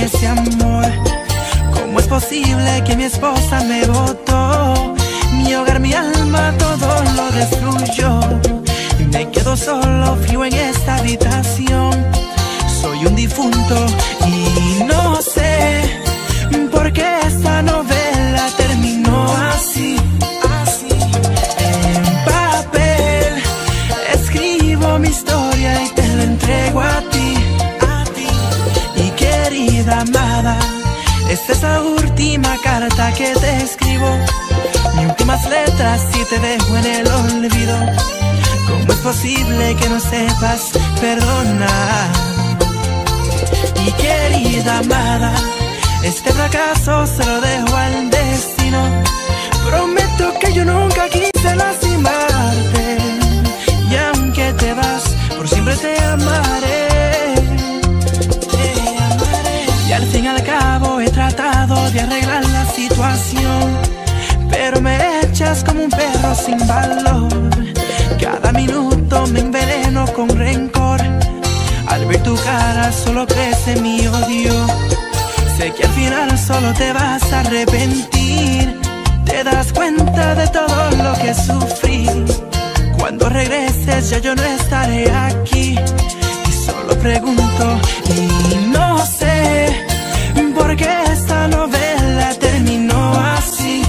extraña ese amor. ¿Cómo es posible que mi esposa me botó? Mi hogar, mi alma, todo lo destruyó. Me quedo solo, frío en esta habitación. Soy un difunto y no sé por qué esta novela terminó así. En papel escribo mi historia y te la entrego a ti. Y querida amada, esta es la última carta que te escribo. Mis últimas letras y te dejo en el olvido. ¿Cómo es posible que no sepas perdonar? Y querida amada, este fracaso se lo dejo al destino. Prometo que yo nunca quise lastimarte, y aunque te vas, por siempre te amaré. Y al fin y al cabo he tratado de arreglar la situación, pero me echas como un perro sin valor. Cada minuto me enveneno con rencor. Al ver tu cara solo crece mi odio. Sé que al final solo te vas a arrepentir. Te das cuenta de todo lo que sufrí. Cuando regreses ya yo no estaré aquí. Y solo pregunto y no sé por qué esta novela terminó así.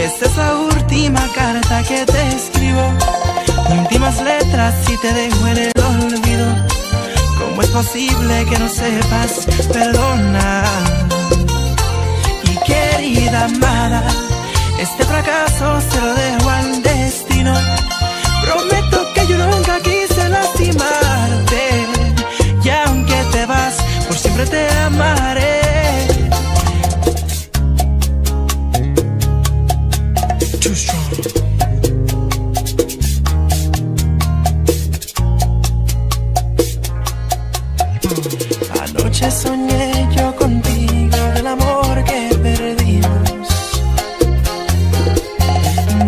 Esta es la última carta que te escribo. Últimas letras y te dejo en el olvido. ¿Cómo es posible que no sepas perdonar? Y querida amada, este fracaso se lo dejo al destino. Prometo que yo nunca quise lastimarte, y aunque te vas, por siempre te amaré. Anoche soñé yo contigo del amor que perdimos,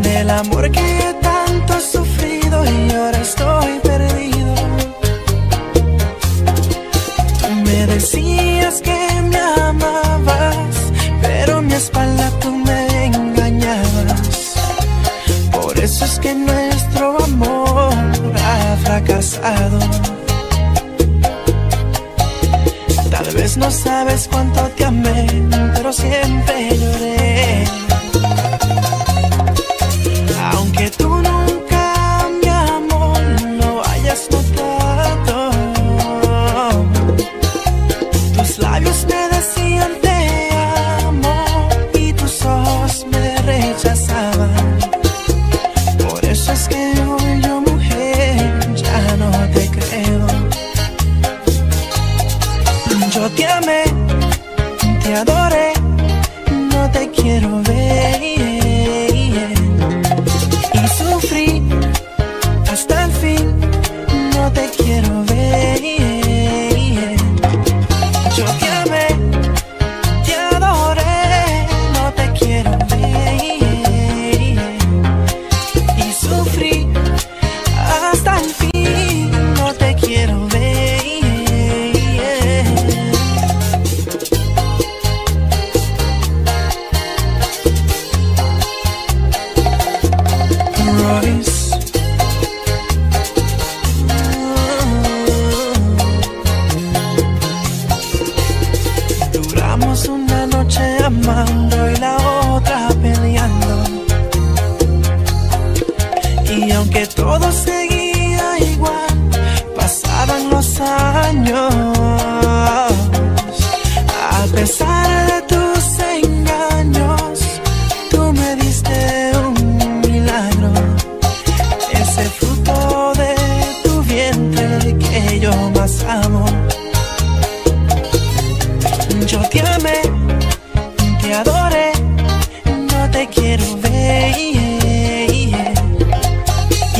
del amor que he tanto sufrido y ahora estoy perdido. Me decías que me amabas, pero en mi espalda tú me engañabas. Por eso es que nuestro amor ha fracasado. Tal vez no sabes cuánto te amé, pero siempre lloré. Aunque tú nunca, mi amor, lo hayas notado. Tus labios me decían te amo y tus ojos me rechazaban. Por eso es que hoy yo, mujer, ya no te creo. Yo te amé, te adoré, no te quiero ver. Y sufrí hasta el fin, no te quiero ver. Yo te amé, te adoré, no te quiero ver. Y sufrí hasta el fin, no te quiero ver. Duramos una noche amando y la otra peleando. Y aunque todo seguía igual, pasaban los años. A pesar de tus engaños, tú me diste un milagro. Ese fruto de tu vientre que yo más amo. Yo te amé, te adoré, no te quiero ver.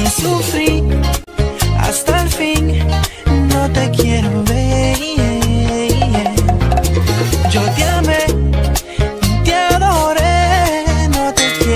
Y sufrí hasta el fin, no te quiero ver. Yo te amé, te adoré, no te quiero ver.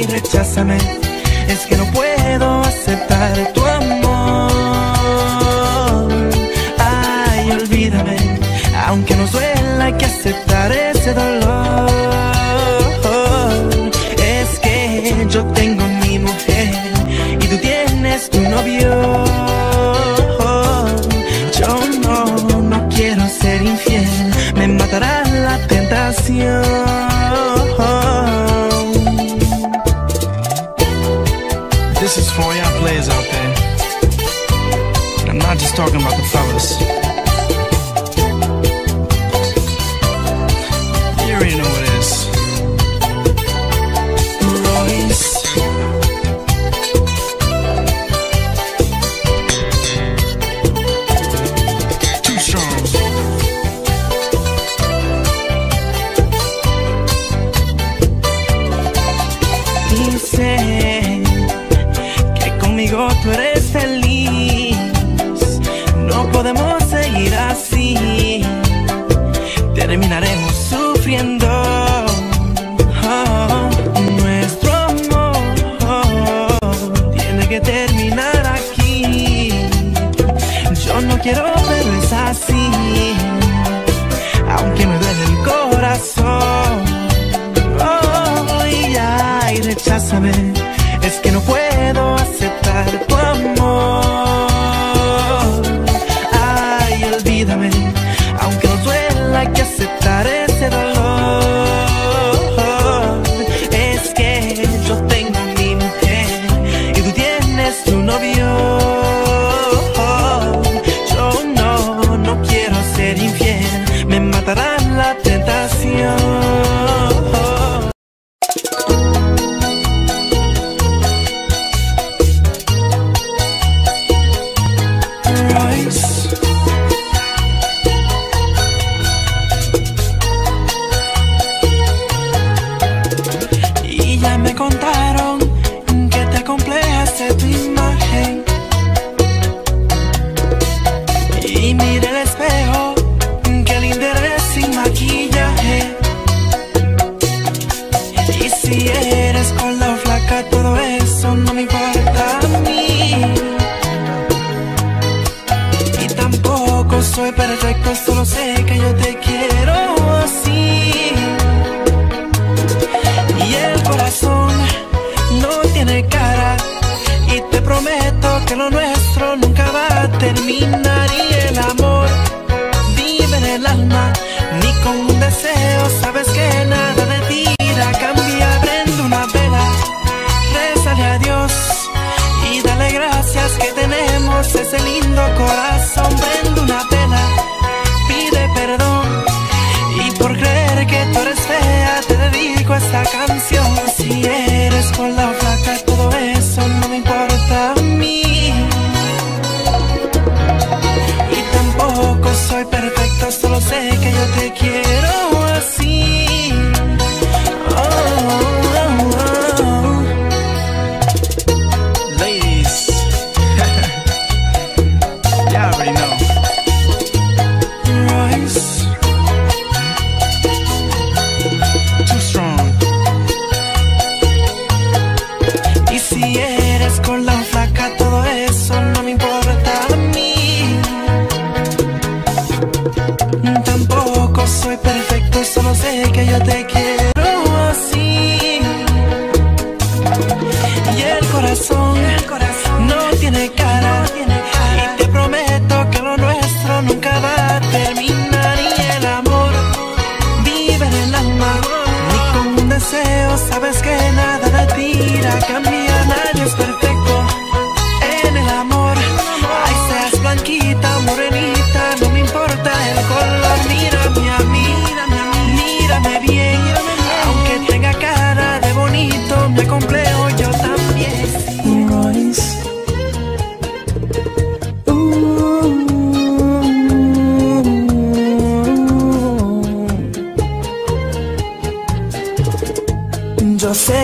y recházame. Es que no puedo aceptar tu amor. Ay, olvídame, aunque nos duela hay que aceptar ese dolor. Es que yo tengo mi mujer y tú tienes tu novio. Yo no quiero ser infiel, me matará la tentación. This is for y'all players out there. And I'm not just talking about the fellas. You already know what it is. Royce. Too strong. He said tú eres feliz, no podemos seguir así, terminaremos sufriendo. Nuestro amor tiene que terminar aquí. Yo no quiero, pero es así, aunque me duele el corazón. Y ay, recházame, es que no puedo aceptar tu amor. Ay, olvídame, aunque nos duela hay que aceptar ese dolor. Es que yo tengo mi mujer y tú tienes tu novio. Yo no quiero ser infiel, me matará la tentación.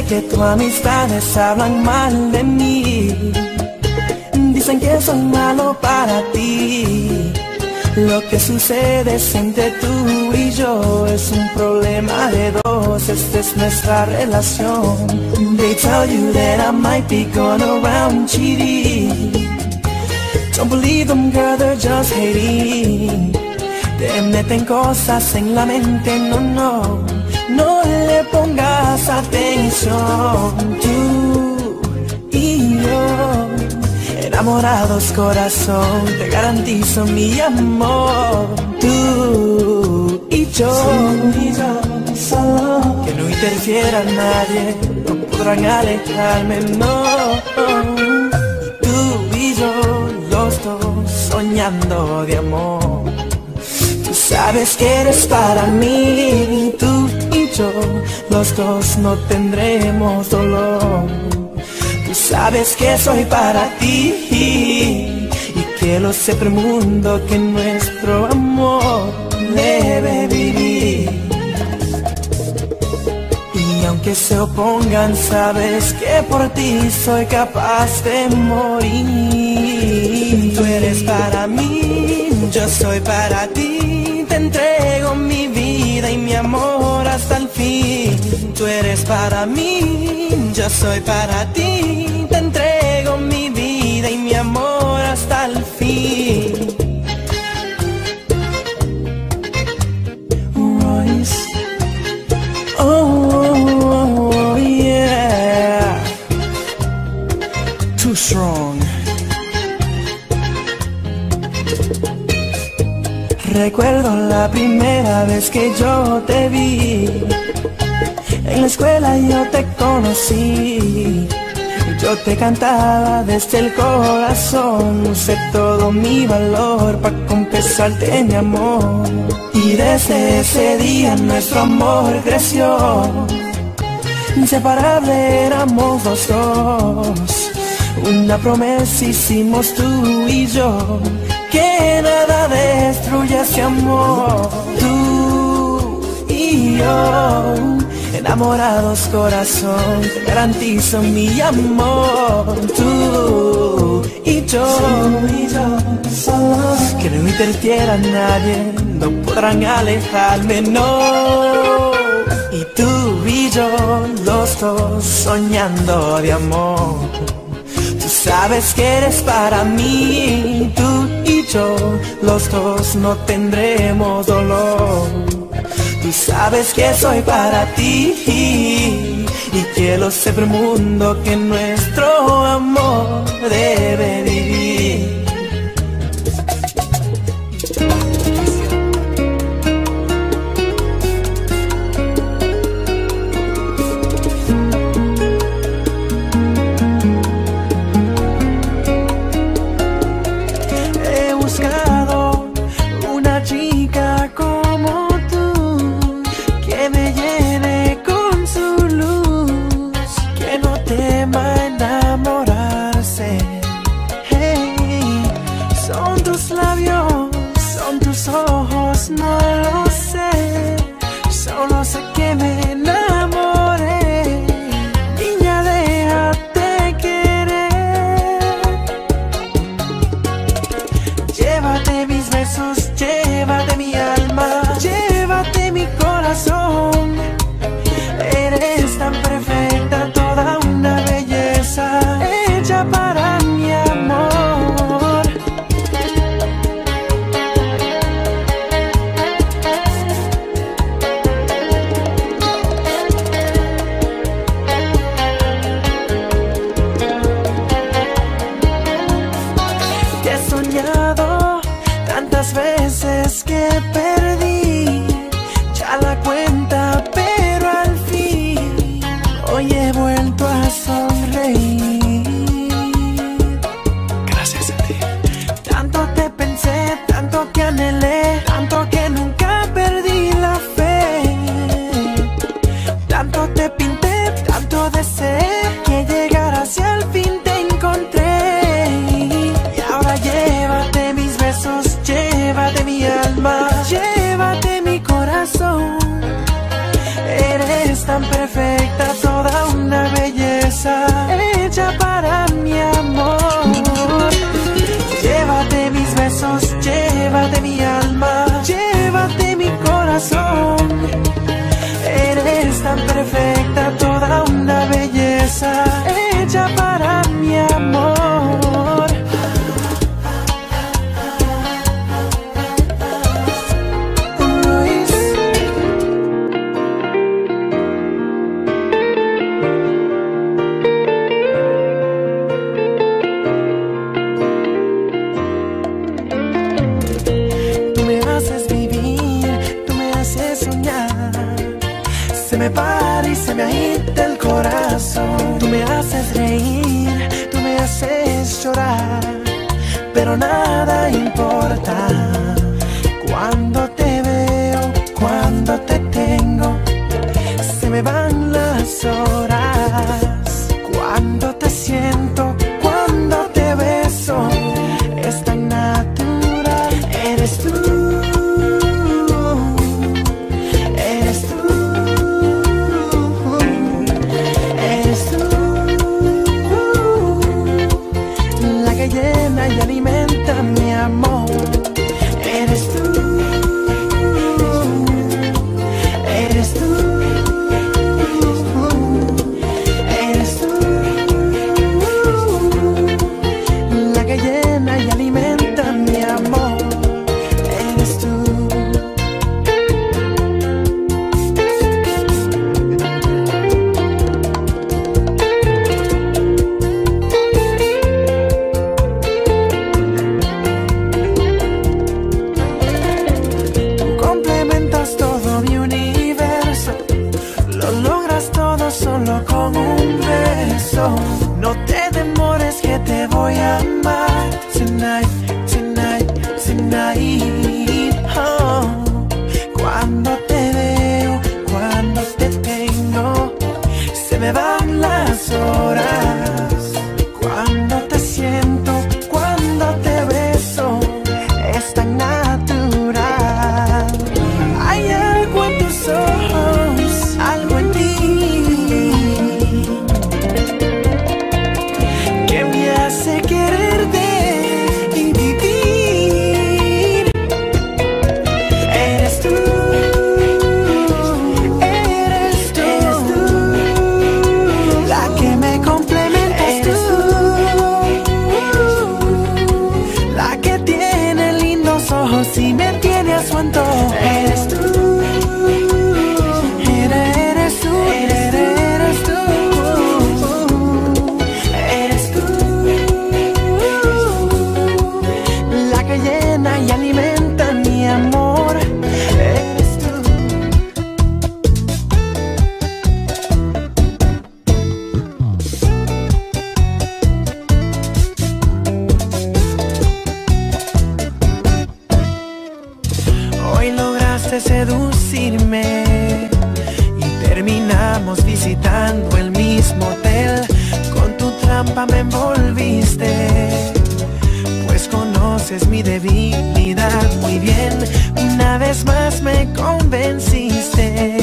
Que tus amistades hablan mal de mí, dicen que soy malo para ti. Lo que sucede entre tú y yo es un problema de dos. Esta es nuestra relación. They tell you that I might be going around cheating. Don't believe them, girl, they're just hating. Te meten cosas en la mente, no, no. No le pongas atención. Tú y yo, enamorados, corazón, te garantizo mi amor. Tú y yo, solo, que no interfiera a nadie, no podrán alejarme, no. Tú y yo, los dos, soñando de amor. Tú sabes que eres para mí, tú y yo, los dos no tendremos dolor. Tú sabes que soy para ti y que lo sepa el mundo que nuestro amor debe vivir. Y aunque se opongan, sabes que por ti soy capaz de morir. Tú eres para mí, yo soy para ti, te entrego mi vida y mi amor hasta el fin. Tú eres para mí, yo soy para ti, te entrego mi vida y mi amor hasta el fin. Royce. Oh, oh, yeah. Too strong. Recuerdo la primera vez que yo te vi. En la escuela yo te conocí. Yo te cantaba desde el corazón, usé todo mi valor para confesarte mi amor. Y desde ese día nuestro amor creció, inseparable éramos los dos. Una promesa hicimos tú y yo, que nada destruya ese amor. Tú y yo, enamorados, corazón, te garantizo mi amor. Tú y yo, solo, que no interfiera a nadie, no podrán alejarme, no. Y tú y yo, los dos, soñando de amor. Tú sabes que eres para mí, tú y yo, los dos no tendremos dolor. Tú sabes que soy para ti y que lo sepa el mundo que nuestro amor debe vivir. He buscado una chica como me llene con su luz, que no tema enamorarse. Hey, son tus labios, son tus ojos, no lo sé, solo sé que me enamoré. Niña, déjate querer. Llévate mis besos, llévate mi alma, llévate mi corazón. Eres tan perfecta, toda una belleza. casa hecha para mi amor. Ruiz. Tú me haces vivir, tú me haces soñar. Se me para y se me agita el corazón. Tú me haces reír, tú me haces llorar, pero nada importa cuando te veo, cuando te tengo. Se me van las horas cuando te siento, cuando te beso. Es tan natural. Eres tú. Llena y alimenta mi amor. Eres tú, eres tú, eres tú, la que llena y alimenta mi amor. Eres tú. Solo con un beso. No te demores que te voy a amar. Tonight, tonight, tonight. Oh. Cuando te veo, cuando te tengo, se me van las horas. Cuando te siento, cuando te beso, es tan natural. Hay algo en tus ojos, algo en ti, sé quererte y vivir. Eres tú, eres tú, eres tú, la que me complementa. Eres tú, la que tiene lindos ojos y me tiene a su antojo. Eres tú, eres tú, eres tú. Y alimenta mi amor. Eres tú. Hoy lograste seducirme y terminamos visitando el mismo hotel. Con tu trampa me envolviste, pues conoces mi debilidad muy bien. Una vez más me convenciste,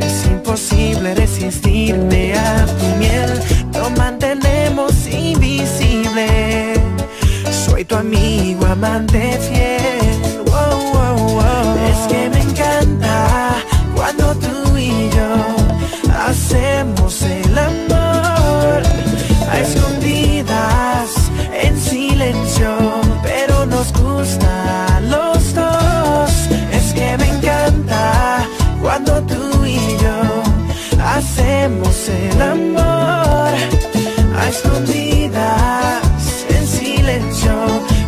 es imposible resistirme a tu miel. Lo mantenemos invisible, soy tu amigo, amante fiel. Wow, wow, wow. Es que me encanta cuando tú y yo hacemos el amor a escondidas, en silencio, pero nos gusta a los dos. Es que me encanta cuando tú y yo hacemos el amor a escondidas, en silencio,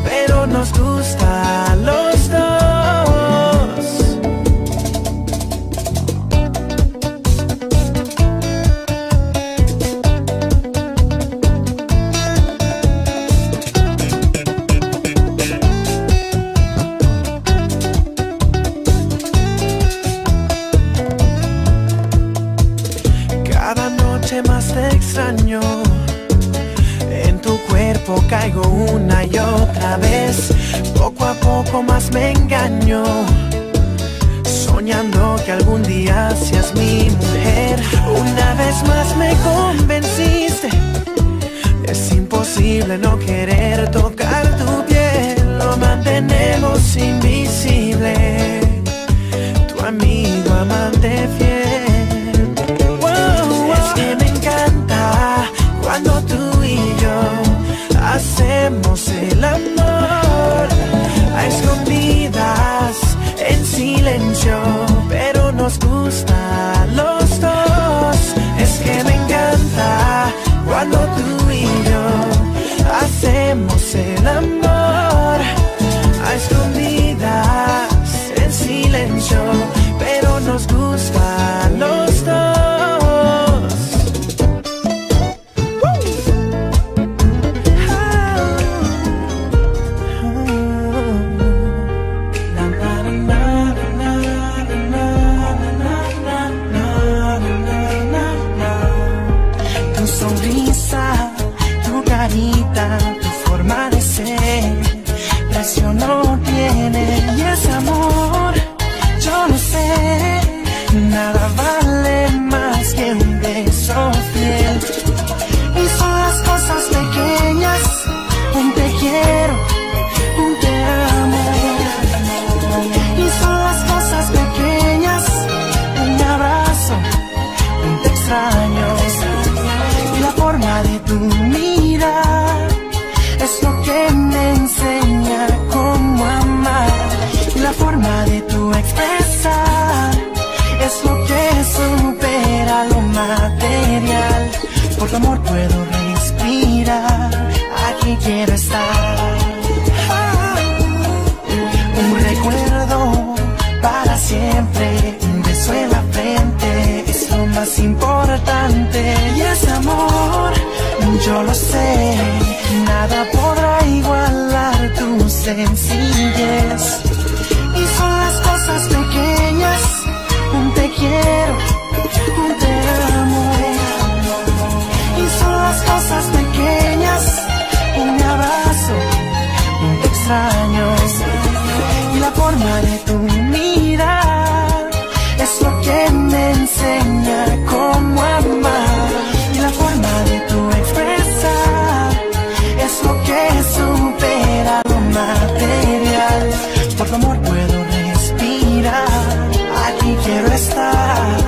pero nos gusta a los dos. En tu cuerpo caigo una y otra vez, poco a poco más me engaño, soñando que algún día seas mi mujer. Una vez más me convenciste, es imposible no querer tocar tu piel. Lo mantenemos invisible, tu amigo, amante fiel. Wow, wow. Es que me encanta sonrisa, tu carita, tu forma de ser, precio no tiene. Y ese amor, yo no sé, nada vale más que un beso fiel. Y son las cosas pequeñas, un te quiero, un te amo. Y son las cosas pequeñas, un abrazo, un te extraño. La forma de tu mirar es lo que me enseña cómo amar. Y la forma de tu expresar es lo que supera lo material. Por tu amor puedo respirar, aquí quiero estar. Un recuerdo para siempre, un beso en la frente es lo más importante. Y ese amor, yo lo sé, nada podrá igualar tu sencillez. Y son las cosas pequeñas, un te quiero, un te amo. Y son las cosas pequeñas, un abrazo, un te extraño. Y la forma de tu mirar es lo que me enseña cómo amar. Y la forma de tu expresar es lo que supera lo material. Por tu amor puedo respirar, aquí quiero estar.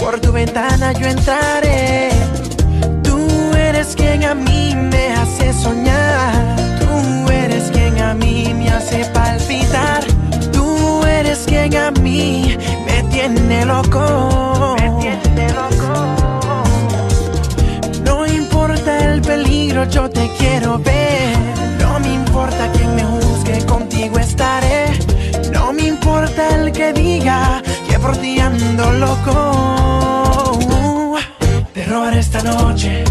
Por tu ventana yo entraré. Tú eres eres quien a mí me hace soñar. Tú eres quien a mí me hace palpitar. Tú eres quien a mí me tiene loco. No importa el peligro, yo te quiero ver. No me importa quien me juzgue, contigo estaré. No me importa el que diga que por ti ando loco. Te robaré esta noche.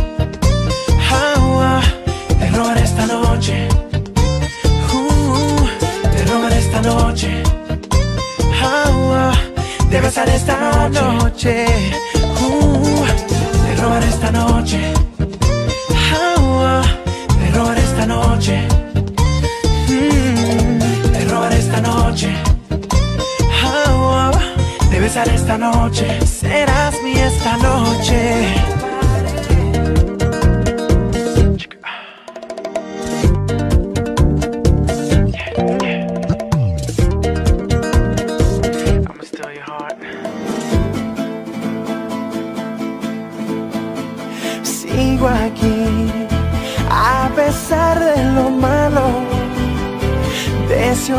Te robaré esta noche. Te robaré esta noche. Te besaré esta noche. Te robaré esta noche. Te robaré esta noche. Te robaré esta noche. Te besaré esta noche. Serás mi esta noche.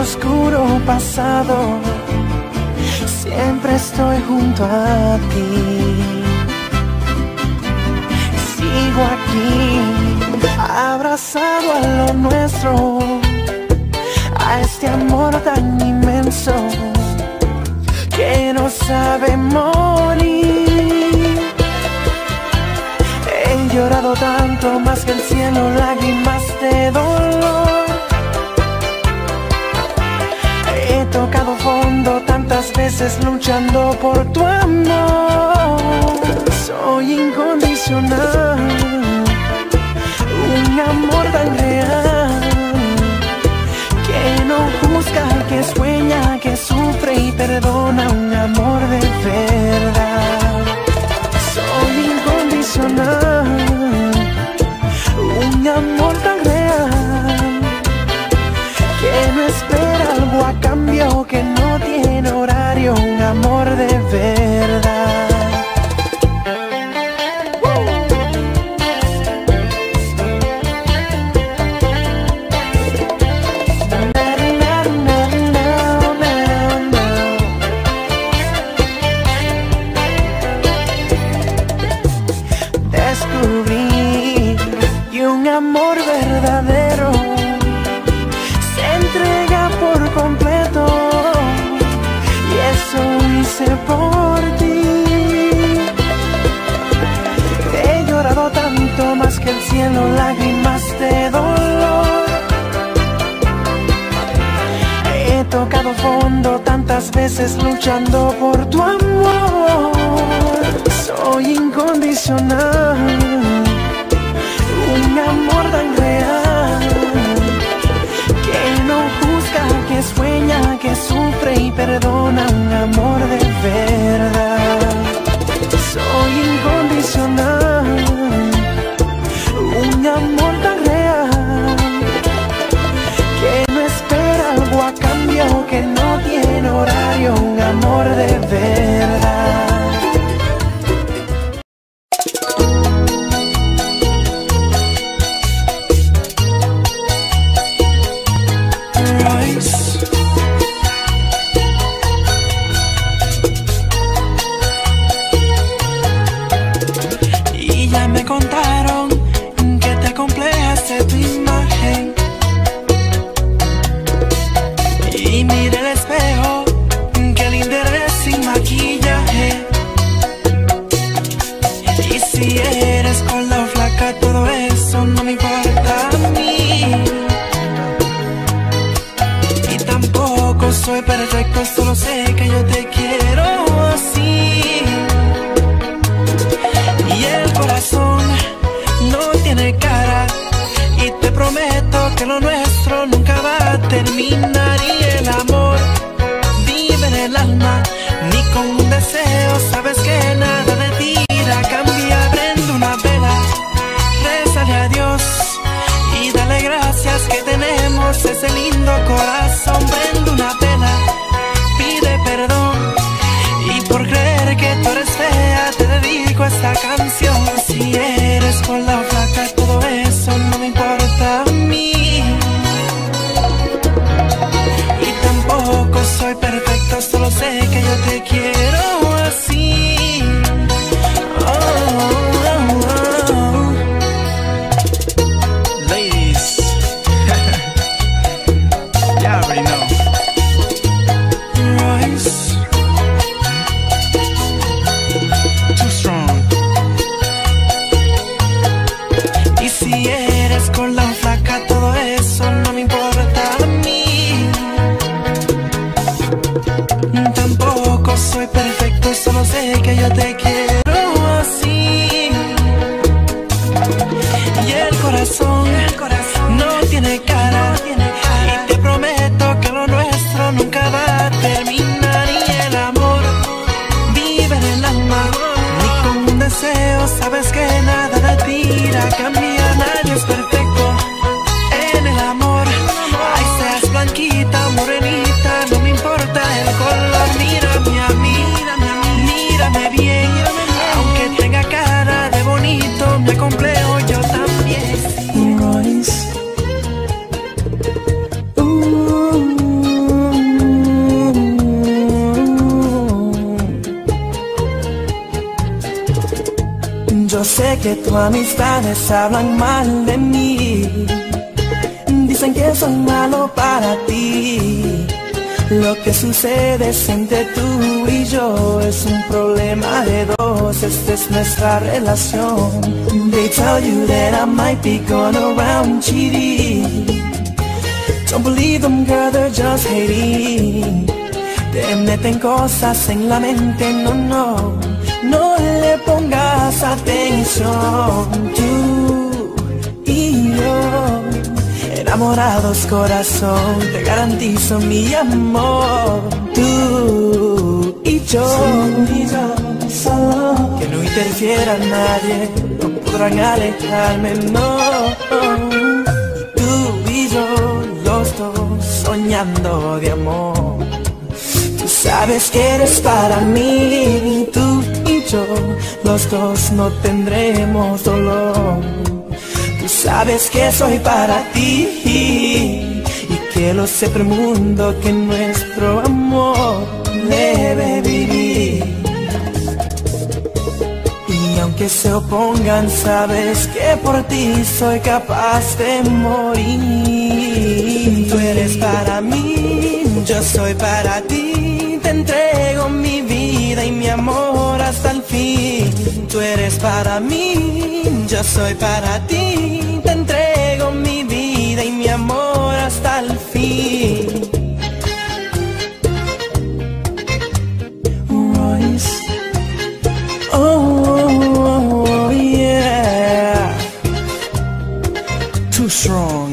Oscuro pasado, siempre estoy junto a ti. Sigo aquí, abrazado a lo nuestro, a este amor tan inmenso que no sabe morir. He llorado tanto, más que el cielo, lágrimas de dolor. He tocado fondo tantas veces luchando por tu amor. Soy incondicional, un amor tan real, que no juzga, que sueña, que sufre y perdona, un amor de verdad. Soy incondicional, un amor tan real, que no espera algo a cambio, que no tiene horario, un amor de verdad. Por ti he llorado tanto, más que el cielo, lágrimas de dolor. He tocado fondo tantas veces luchando por tu amor. Soy incondicional, un amor tan real, que no juzga, que sueña, que sufre y perdona, un amor de verdad. Soy incondicional, un amor tan real, que no espera algo a cambio, que no tiene horario, un amor de verdad. Esta canción, si eres con la flaca. Yo sé que tus amistades hablan mal de mí. Dicen que soy malo para ti. Lo que sucede entre tú y yo es un problema de dos. Esta es nuestra relación. They tell you that I might be going around cheating. Don't believe them, girl, they're just hating. Te meten cosas en la mente, no, no. No le pongas atención. Tú y yo, enamorados, corazón, te garantizo mi amor. Tú y yo, solo, que no interfiera a nadie, no podrán alejarme, no. Tú y yo, los dos, soñando de amor. Tú sabes que eres para mí, tú y yo, los dos no tendremos dolor. Tú sabes que soy para ti y que lo sepa el mundo que nuestro amor debe vivir. Y aunque se opongan, sabes que por ti soy capaz de morir. Tú eres para mí, yo soy para ti, te entrego mi vida y mi amor hasta el fin. Tú eres para mí, yo soy para ti, te entrego mi vida y mi amor hasta el fin. Royce. Oh, oh, yeah. Too strong.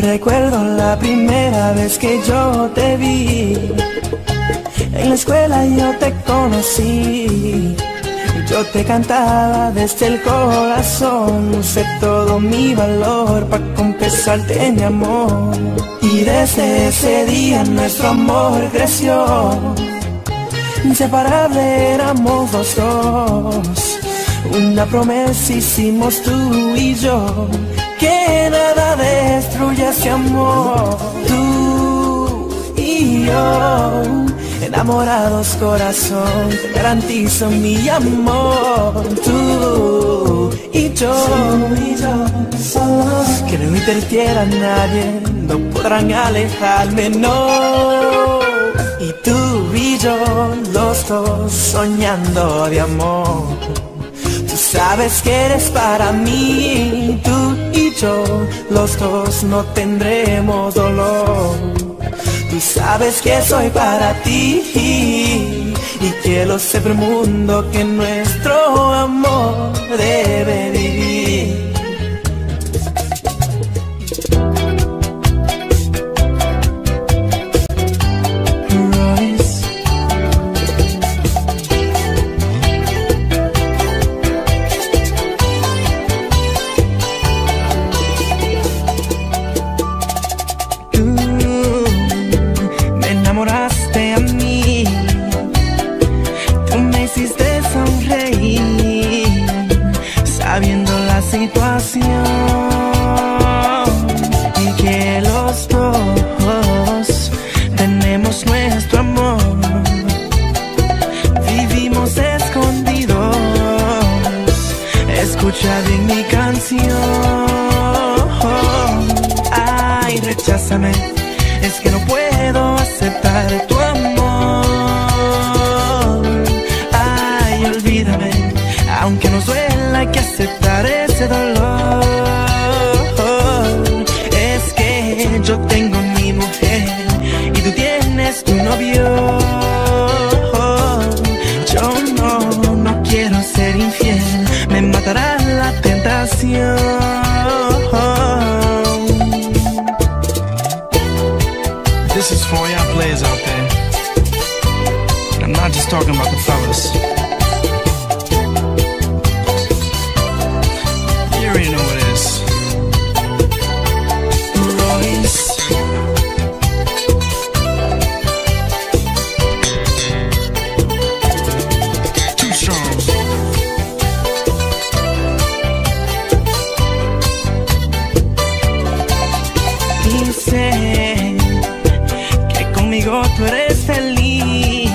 Recuerdo la primera vez que yo te vi. En la escuela yo te conocí. Yo te cantaba desde el corazón, usé todo mi valor para confesarte mi amor. Y desde ese día nuestro amor creció, inseparable éramos los dos. Una promesa hicimos tú y yo, que nada destruya ese amor. Tú y yo, enamorados, corazón, te garantizo mi amor. Tú y yo, solo, que no interfiera a nadie, no podrán alejarme, no. Y tú y yo, los dos, soñando de amor. Tú sabes que eres para mí, tú y yo, los dos no tendremos dolor. Tú sabes que soy para ti y que lo sepa el mundo que nuestro amor debe vivir. Y que los dos tenemos nuestro amor. Vivimos escondidos, escucha bien mi canción. Ay, recházame, es que no puedo aceptar tu amor. Ay, olvídame, aunque nos duela hay que aceptar ese dolor. Es que yo tengo mi mujer y tú tienes tu novio. Yo no quiero ser infiel, me matará la tentación. This is for y'all players out there. I'm not just talking about the fellas. Que conmigo tú eres feliz,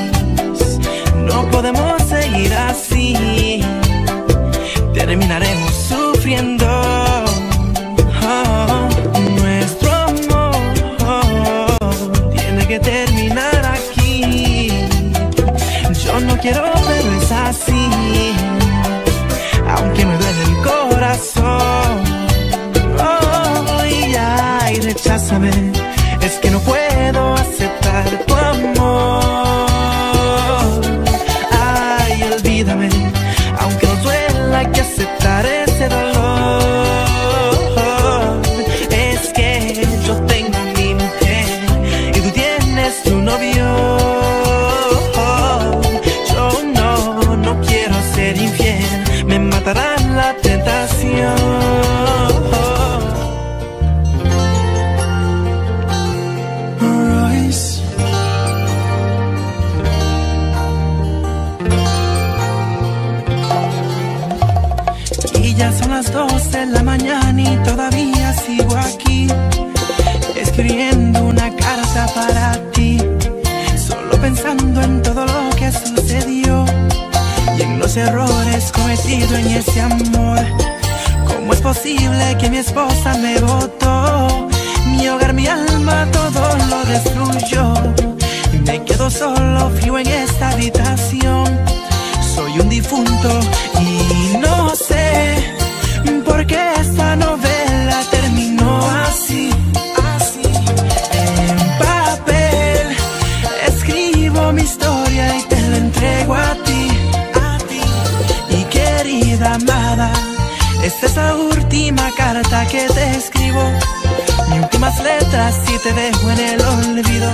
sabes, es que no puedo aceptar tu amor. Ay, olvídame, aunque nos duela, hay que aceptar ese dolor. Es que yo tengo mi mujer y tú tienes tu novio. Yo no quiero ser infiel, me matará la tentación. Ya son las 2 de la mañana y todavía sigo aquí, escribiendo una carta para ti, solo pensando en todo lo que sucedió y en los errores cometidos en ese amor. ¿Cómo es posible que mi esposa me botó? Mi hogar, mi alma, todo lo destruyó. Me quedo solo, frío en esta habitación. Soy un difunto y no sé por qué esta novela terminó así. En papel escribo mi historia y te la entrego a ti. Y querida amada, esta es la última carta que te escribo. Mis últimas letras y te dejo en el olvido.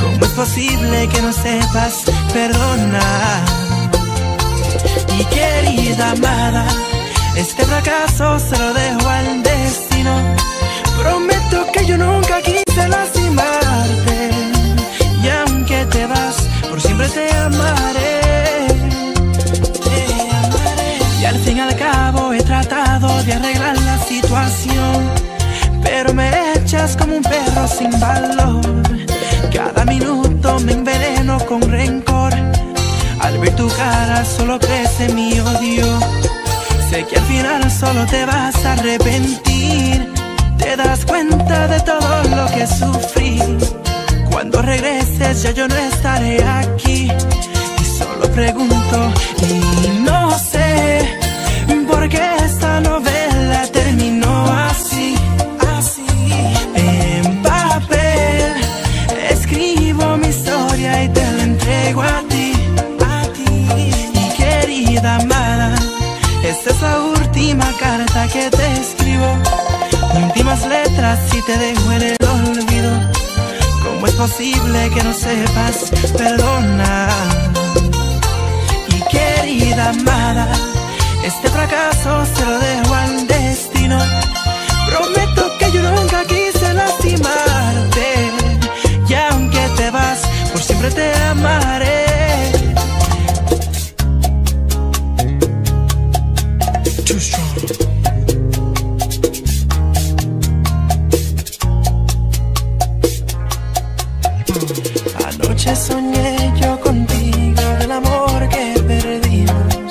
¿Cómo es posible que no sepas perdonar? Mi querida amada, este fracaso se lo dejo al destino. Prometo que yo nunca quise lastimarte, y aunque te vas, por siempre te amaré. Y al fin y al cabo he tratado de arreglar la situación, pero me echas como un perro sin valor. Cada minuto me enveneno con rencor. Al ver tu cara solo crece mi odio. Sé que al final solo te vas a arrepentir. Te das cuenta de todo lo que sufrí. Cuando regreses ya yo no estaré aquí. Y solo pregunto y no sé por qué esta novela terminó así. En papel escribo mi historia y te la entrego a ti. Amada, esta es la última carta que te escribo. Mis últimas letras y te dejo en el olvido. ¿Cómo es posible que no sepas perdonar? Y querida amada, este fracaso se lo dejo al destino. Prometo que yo nunca quise lastimarte, y aunque te vas, por siempre te amaré. Anoche soñé yo contigo del amor que perdimos,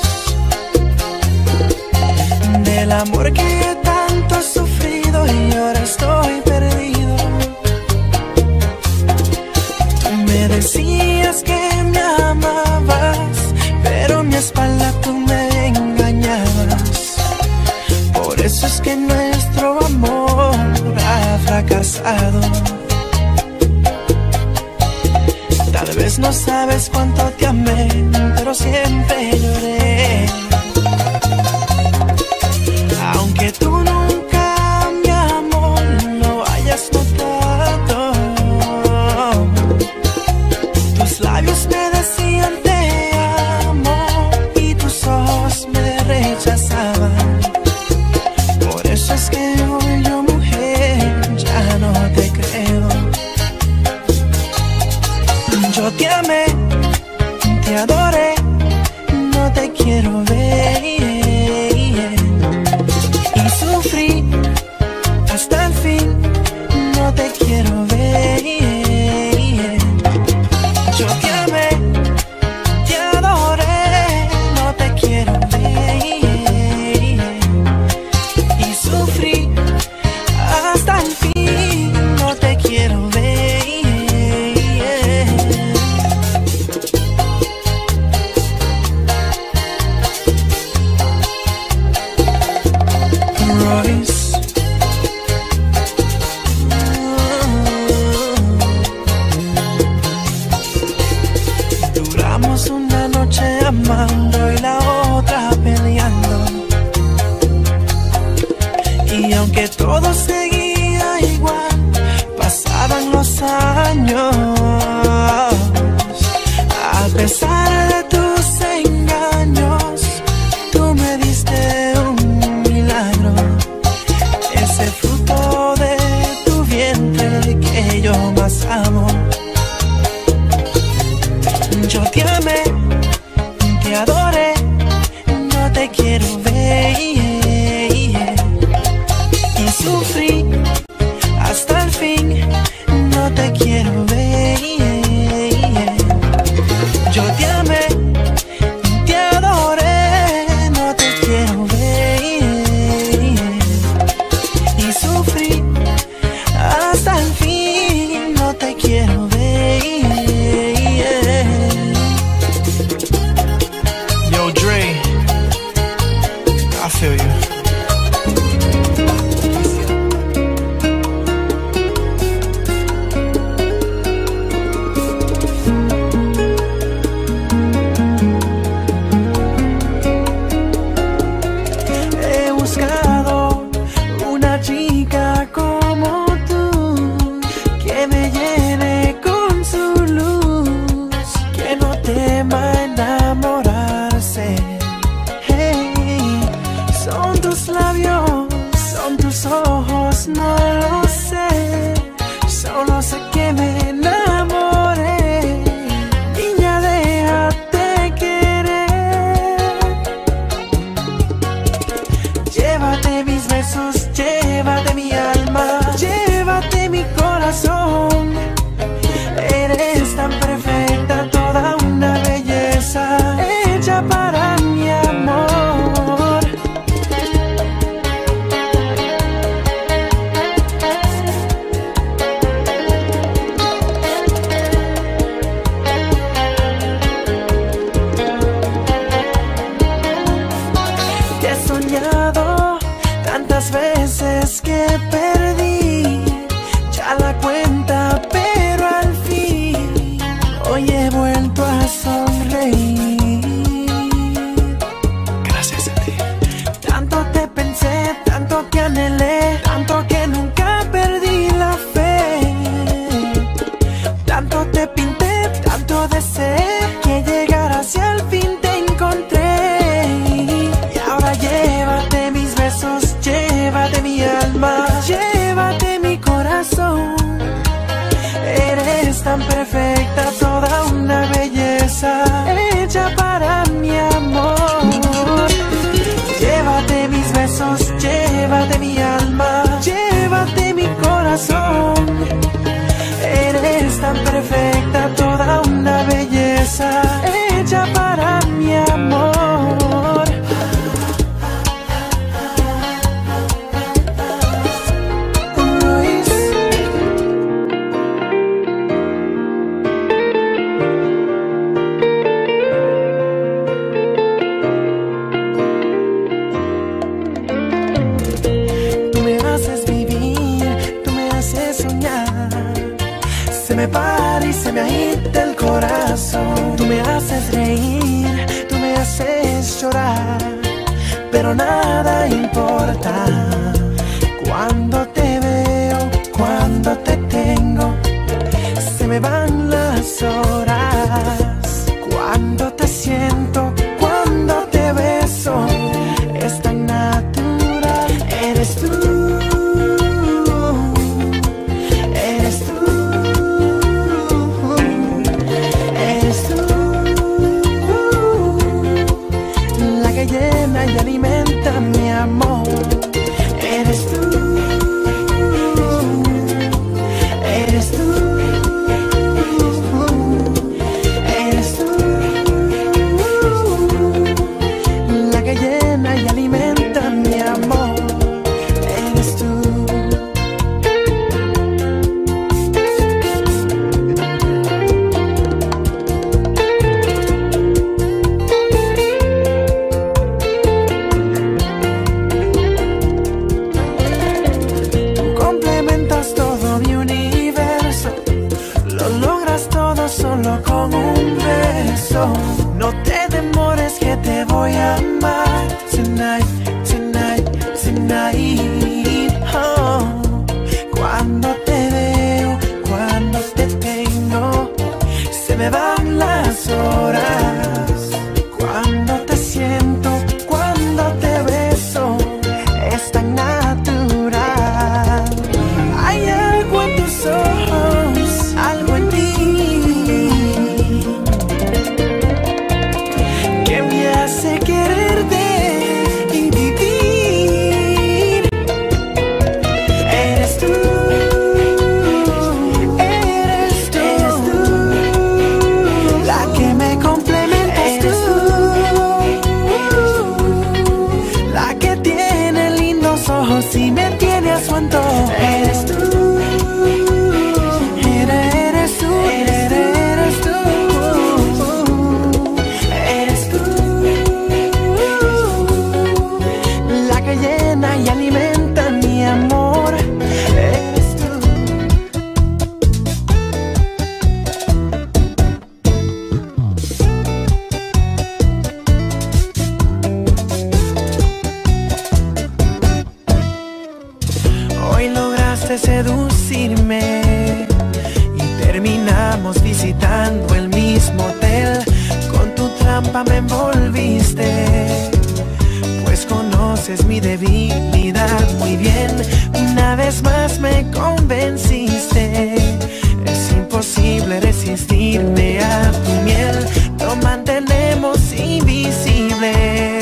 del amor que he tanto sufrido y ahora estoy perdido. Tú me decías que me amabas, pero en mi espalda tú me engañabas. Por eso es que nuestro amor ha fracasado. No sabes cuánto te amé, pero siempre lloré. Aunque tú nunca, mi amor, lo hayas notado. Tus labios me decían te amo y tus ojos me rechazaban. Por eso es que hoy yo, mujer, ya no te creo. Yo te amé, te adoré, no te quiero ver. Y sufrí hasta el fin, no te quiero ver. Yo te amé, te adoré, no te quiero ver. Y sufrí hasta el fin, no te quiero ver. Royce. Y aunque todo seguía igual, pasaban los años. A pesar de tus engaños, tú me diste un milagro, ese fruto de tu vientre que yo más amo. Yo te amé, te adoré, no te quiero ver. Sufrí hasta el fin, no te quiero ver. Yo te amé, te adoré, no te quiero ver. Y sufrí hasta el fin, no te quiero ver. Yo, Dre, I feel you. Tonight, tonight, tonight. así me tiene a su antojo. Eres tú, eres tú, eres tú, eres tú, la que llena y alimenta mi amor. Eres tú. Hoy lograste seducirme y terminamos visitando el mismo hotel. Con tu trampa me envolviste, pues conoces mi debilidad muy bien. Una vez más me convenciste, es imposible resistirme a tu miel. Lo mantenemos invisible,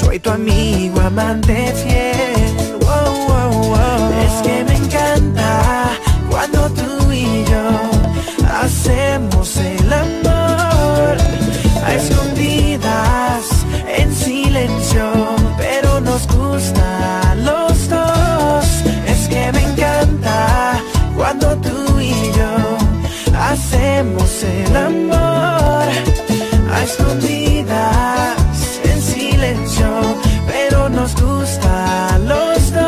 soy tu amigo, amante fiel. Es que me encanta cuando tú y yo hacemos el amor a escondidas, en silencio, pero nos gusta a los dos. Es que me encanta cuando tú y yo hacemos el amor a escondidas, en silencio, pero nos gusta a los dos.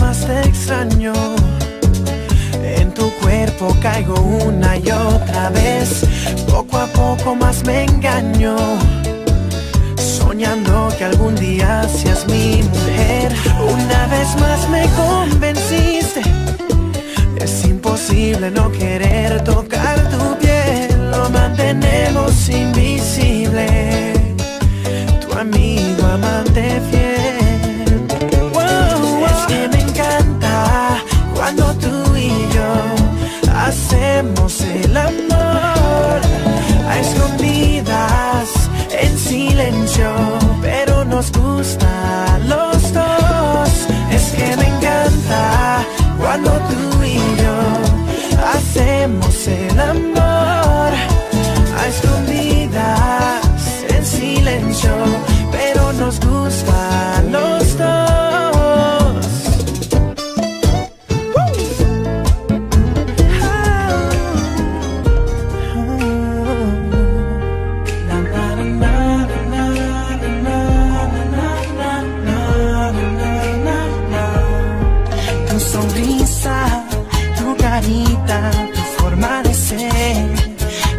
Más te extraño, en tu cuerpo caigo una y otra vez. Poco a poco más me engaño, soñando que algún día seas mi mujer. Una vez más me convenciste, es imposible no querer tocar tu piel. Lo mantenemos invisible, tu amigo, amante fiel. Cuando tú y yo hacemos el amor a escondidas, en silencio, pero nos gusta a los dos. Es que me encanta cuando tú y yo hacemos el amor a escondidas, en silencio, pero nos gusta a los dos. Tu forma de ser,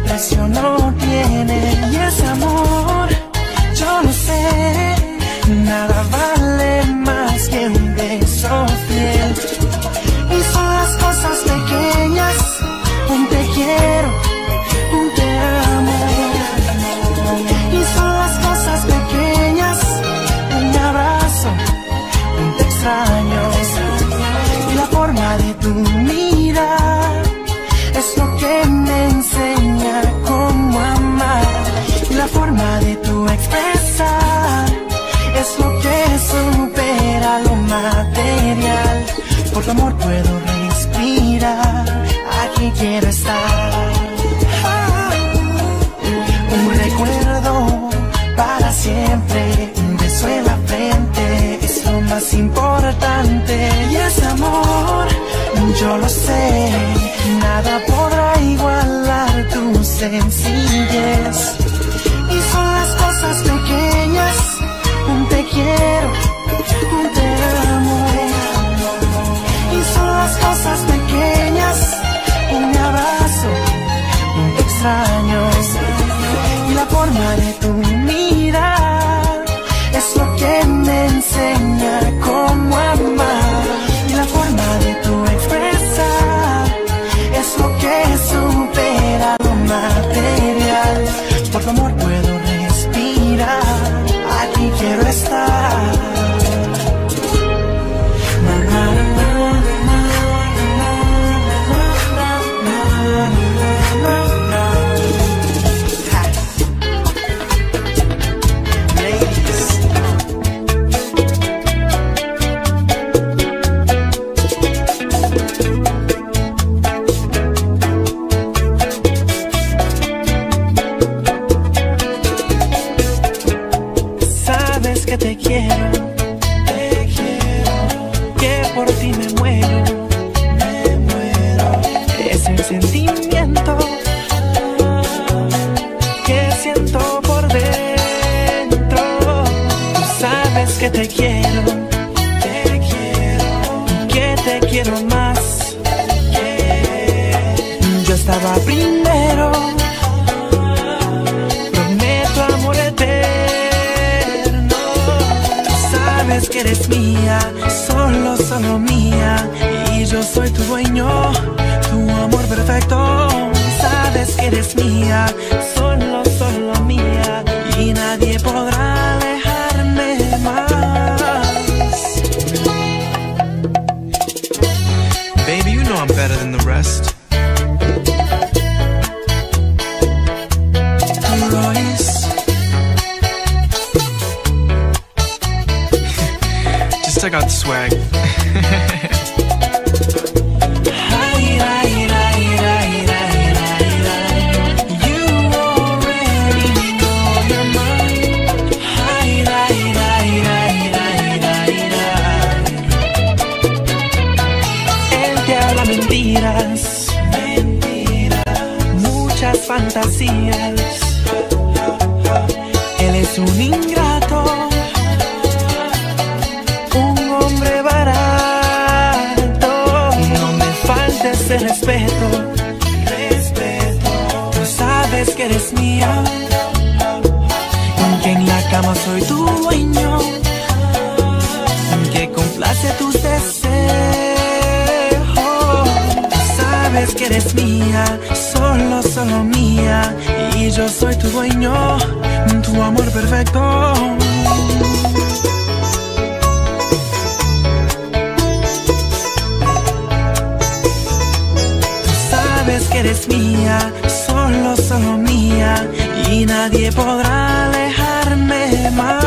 pasión no tiene y es amor. Yo no sé, nada vale más que un beso fiel. Y son las cosas pequeñas, un te quiero, un te amo. Y son las cosas pequeñas, un abrazo, un te extraño. Y la forma de tu mirar es lo que me enseña cómo amar. Y la forma de tu expresar es lo que supera lo material. Por tu amor puedo respirar, aquí quiero estar. Un recuerdo para siempre, un beso en la frente es lo más importante. Y es amor, yo lo sé, nada podrá igualar tu sencillez. Y son las cosas pequeñas, un te quiero, un te amo. Y son las cosas pequeñas, un abrazo, un te extraño. Y la forma de tu mirar es lo que me enseña cómo amar. Y la forma de tu expresar es lo que supera lo material. Por tu amor puedo respirar, aquí quiero estar. muerto por dentro. Tú sabes que te quiero, que te quiero más. Yo estaba primero, prometo amor eterno. Tú sabes que eres mía, solo, solo mía, y yo soy tu dueño, tu amor perfecto. Sabes que eres mía, solo, solo mía, y nadie podrá alejarme más. Baby, you know I'm better than the rest. Royce, just check out the swag. Fantasías. Él es un ingrato, un hombre barato. No me faltes el respeto, tú sabes que eres mía, que en la cama soy tu dueño, que complace tus deseos. Tú sabes que eres mía, solo, solo mía, y yo soy tu dueño, tu amor perfecto. Tú sabes que eres mía, solo, solo mía, y nadie podrá alejarme más.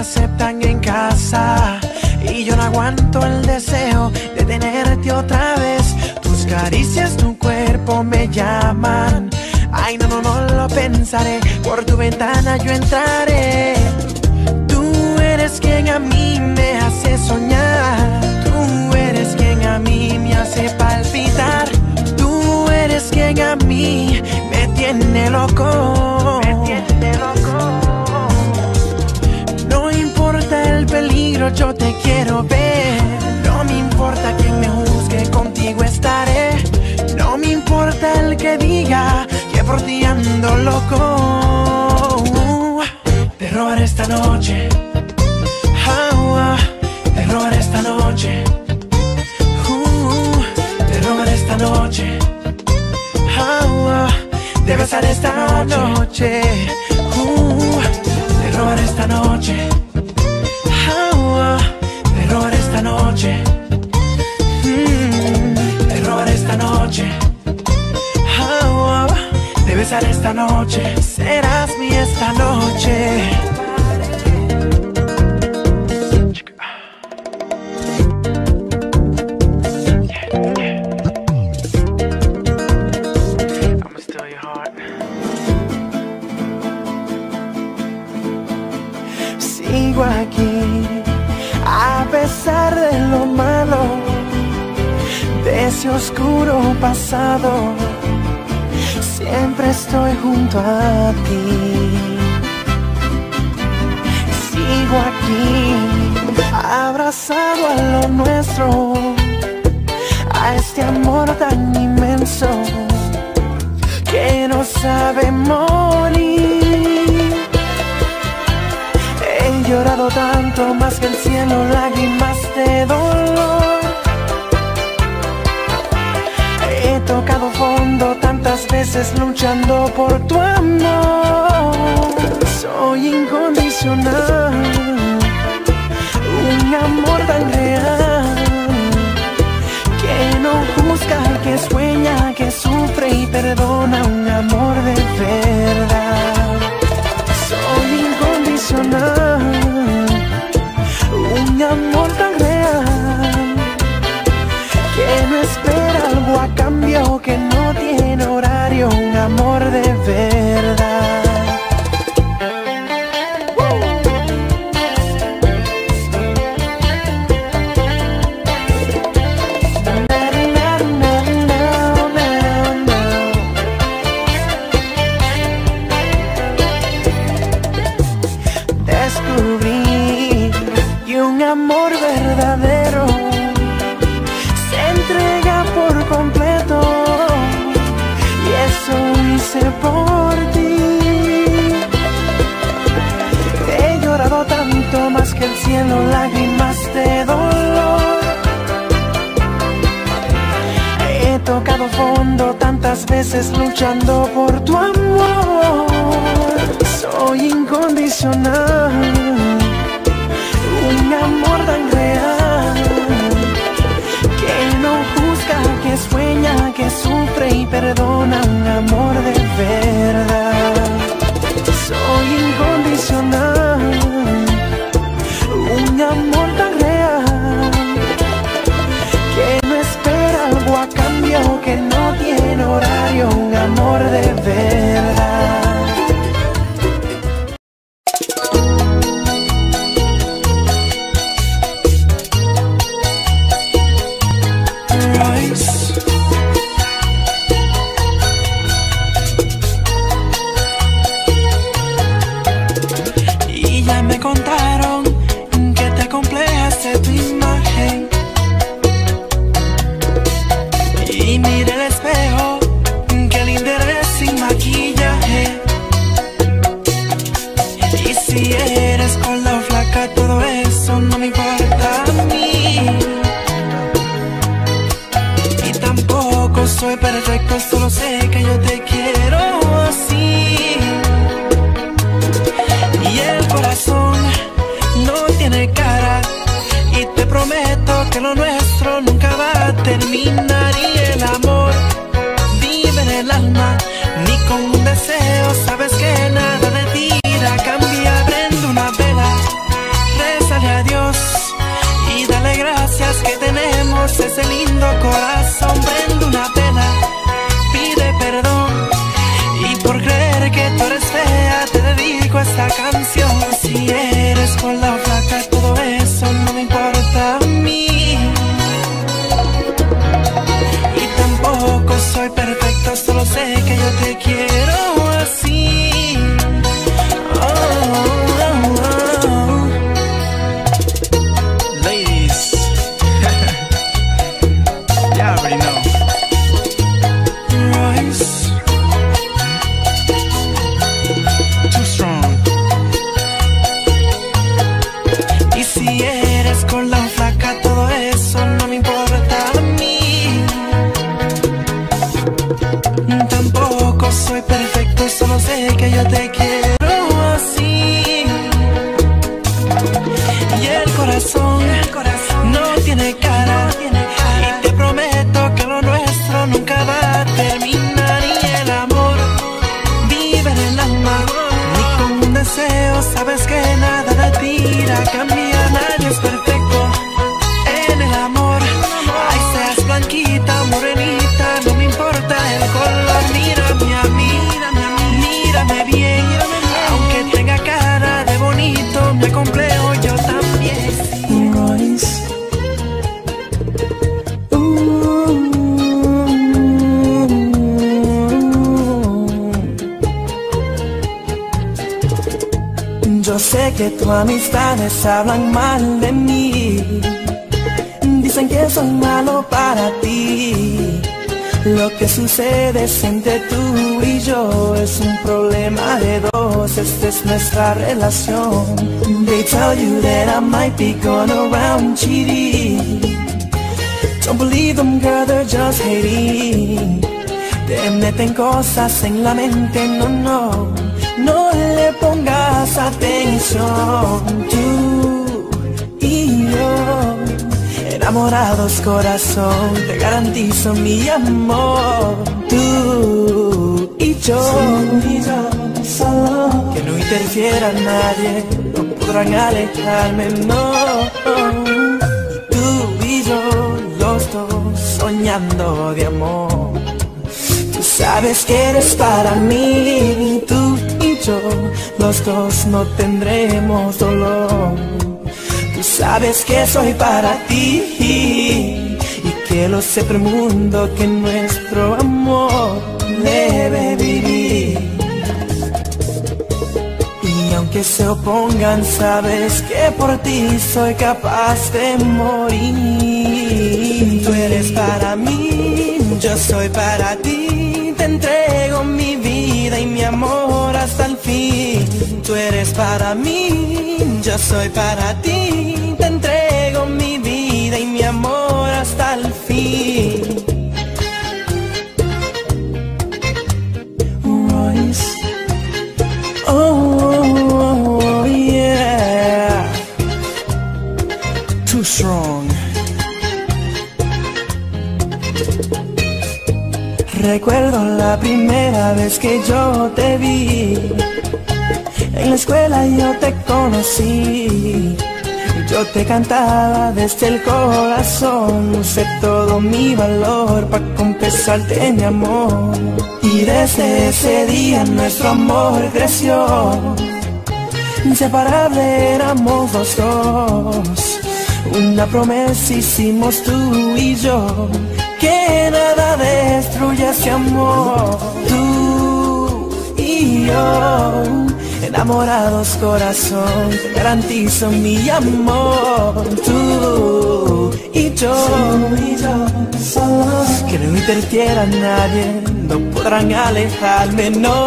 Aceptan en casa y yo no aguanto el deseo de tenerte otra vez. Tus caricias, tu cuerpo me llaman. Ay, no, no, no lo pensaré, por tu ventana yo entraré. Tú eres quien a mí me hace soñar, tú eres quien a mí me hace palpitar, tú eres quien a mí me tiene loco. Peligro, yo te quiero ver. No me importa quien me juzgue, contigo estaré. No me importa el que diga que por ti ando loco. Te robaré esta noche, te robaré esta noche, te robaré esta noche, te besaré esta noche, te robaré esta noche. Te robaré esta noche, te besaré esta noche, serás mi esta noche. I'ma steal your heart. Sigo aquí a pesar de lo malo, de ese oscuro pasado, siempre estoy junto a ti. Sigo aquí, abrazado a lo nuestro, a este amor tan inmenso que no sabe morir. He llorado tanto, más que el cielo, lágrimas de dolor. He tocado fondo tantas veces luchando por tu amor. Soy incondicional, un amor tan real, que no juzga, que sueña, que sufre y perdona, un amor de verdad. Soy incondicional, un amor tan real, que no espera algo a cambio, que no tiene horario, un amor de verdad. descubrí que un amor verdadero se entrega por completo, y eso hice por ti. Te he llorado tanto, más que el cielo, lágrimas de dolor. He tocado fondo tantas veces luchando por tu amor. Soy incondicional, un amor tan real, que no juzga, que sueña, que sufre y perdona, un amor de verdad. Soy incondicional, un amor tan real, que no espera algo a cambio, que no tiene horario, un amor de verdad. Que tus amistades hablan mal de mí, dicen que soy malo para ti. Lo que sucede es entre tú y yo, es un problema de dos, esta es nuestra relación. They tell you that I might be going around cheating. Don't believe them, girl, they're just hating. Te meten cosas en la mente, no, no. No le pongas atención, tú y yo, enamorados corazón, te garantizo mi amor, tú y yo, solo, que no interfiera nadie, no podrán alejarme, no, tú y yo, los dos, soñando de amor, tú sabes que eres para mí, tú y yo, los dos no tendremos dolor. Tú sabes que soy para ti y que lo sepa el mundo, que nuestro amor debe vivir. Y aunque que se opongan, sabes que por ti soy capaz de morir. Tú eres para mí, yo soy para ti, te entrego mi vida y mi amor hasta el fin. Tú eres para mí, yo soy para ti, te entrego mi vida y mi amor hasta el fin. Strong. Recuerdo la primera vez que yo te vi, en la escuela yo te conocí. Yo te cantaba desde el corazón, usé todo mi valor para confesarte mi amor. Y desde ese día nuestro amor creció, inseparable éramos los dos. Una promesa hicimos tú y yo, que nada destruya ese amor. Tú y yo, enamorados corazón, garantizo mi amor. Tú y yo, solos, que no interfiera a nadie, no podrán alejarme, no.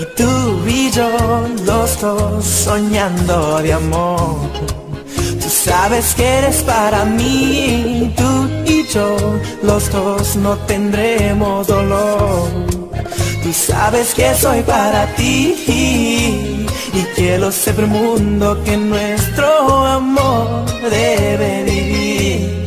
Y tú y yo, los dos, soñando de amor. Sabes que eres para mí, tú y yo, los dos no tendremos dolor. Tú sabes que soy para ti y quiero ser el mundo que nuestro amor debe vivir.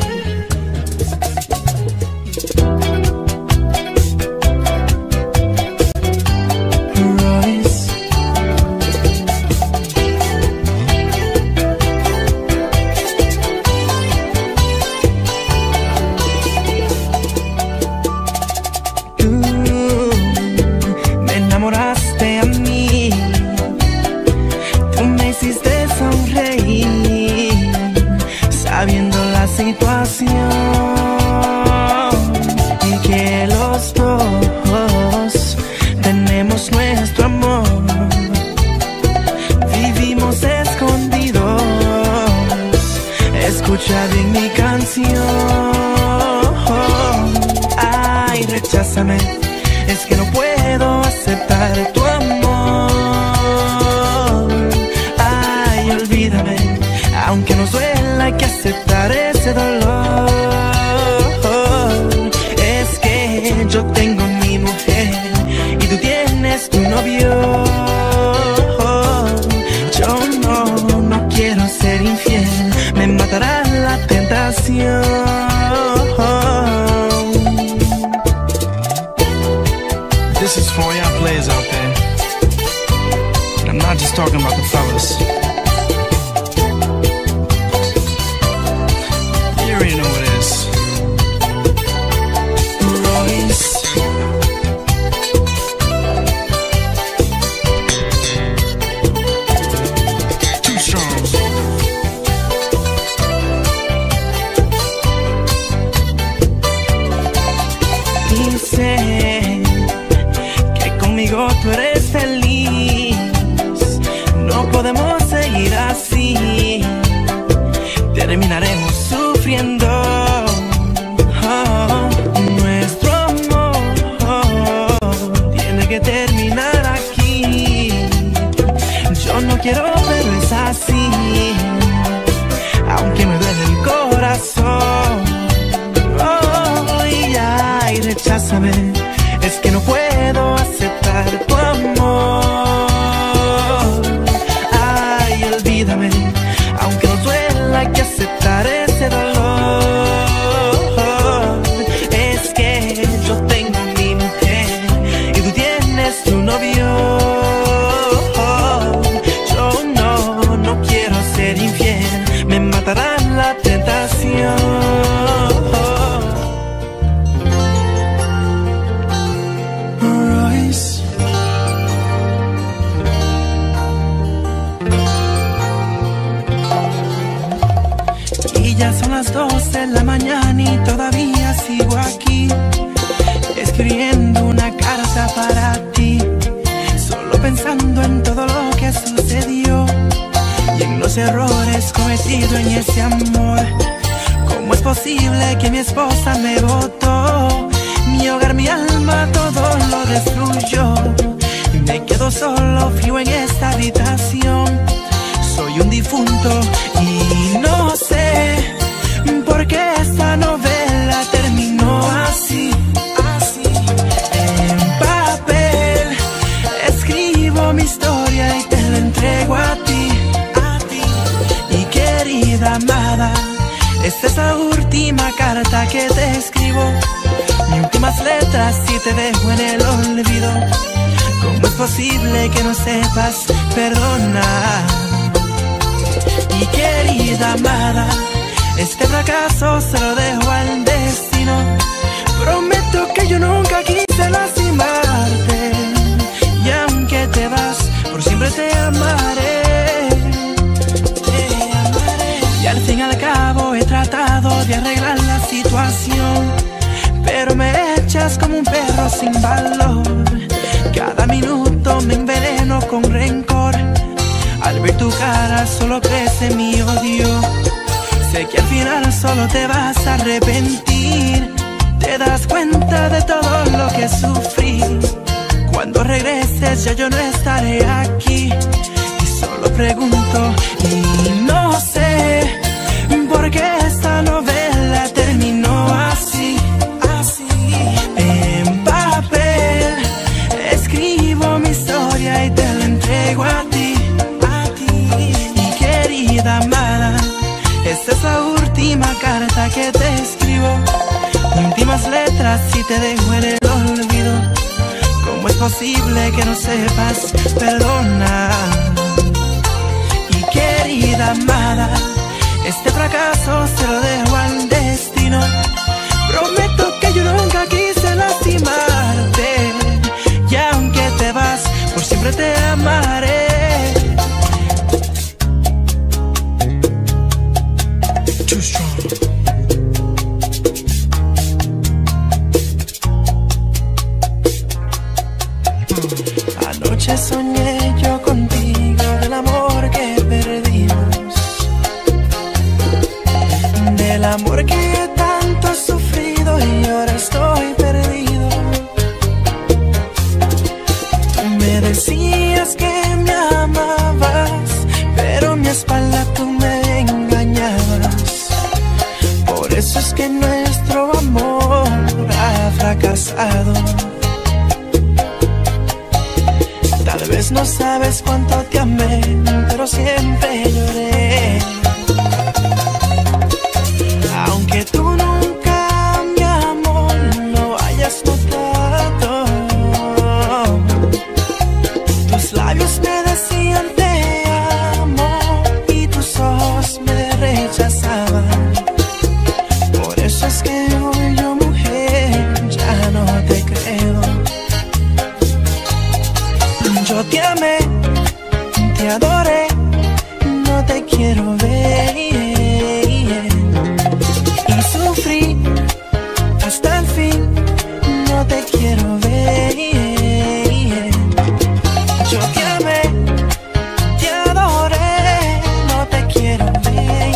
Es que no puedo aceptar tu amor. Ay, olvídame, aunque nos duela hay que aceptar ese dolor. Es que yo tengo mi mujer y tú tienes tu novio. Yo no quiero ser infiel, me matará la tentación. This is for y'all players out there, and I'm not just talking about the fellas. You already know what it is. Royce. Too strong. He said tú eres feliz, no podemos seguir así, terminaremos sufriendo. Nuestro amor tiene que terminar aquí. Yo no quiero, pero es así, aunque me duele el corazón. Y ay, recházame, es que no puedo aceptar tu amor. Ay, olvídame, aunque nos duela hay que aceptar ese dolor. Es que yo tengo mi mujer y tú tienes tu novio. Yo no quiero ser infiel, me matará la tentación. los errores cometidos en ese amor. ¿Cómo es posible que mi esposa me botó? Mi hogar, mi alma, todo lo destruyó. Me quedo solo, frío en esta habitación. Soy un difunto y no sé por qué esta novela terminó así. En papel escribo mi historia y te la entrego a ti. Y querida amada, esta es la última carta que te escribo. Mis últimas letras y te dejo en el olvido. ¿Cómo es posible que no sepas perdonar? Y querida amada, este fracaso se lo dejo al destino. Prometo que yo nunca quise lastimarte, y aunque te vas, por siempre te amaré. Y al fin y al cabo he tratado de arreglar la situación, pero me echas como un perro sin valor. Cada minuto me enveneno con rencor. Al ver tu cara solo crece mi odio. Sé que al final solo te vas a arrepentir. Te das cuenta de todo lo que sufrí. Cuando regreses ya yo no estaré aquí. Y solo pregunto y no sé por qué esta novela terminó así. En papel escribo mi historia y te la entrego a ti, a ti. Y querida amada, esta es la última carta que te escribo. Mis últimas letras y te dejo en el olvido. ¿Cómo es posible que no sepas perdonar? Y querida amada, este fracaso se lo dejo al destino. Prometo que yo nunca quise lastimarte, y aunque te vas, por siempre te amaré. Too strong. Anoche soñé yo contigo del amor que perdimos, del amor que tanto he sufrido y ahora estoy perdido. Me decías que me amabas, pero en mi espalda tú me engañabas. Por eso es que nuestro amor ha fracasado. Tal vez no sabes cuánto te amé, pero siempre lloré. Aunque tú nunca, mi amor, lo hayas notado. Tus labios me decían te amo y tus ojos me rechazaban. Por eso es que hoy yo, mujer, ya no te creo. Yo te amé, te adoré, no te quiero ver. Hasta el fin, no te quiero ver. Yo te amé, te adoré, no te quiero ver.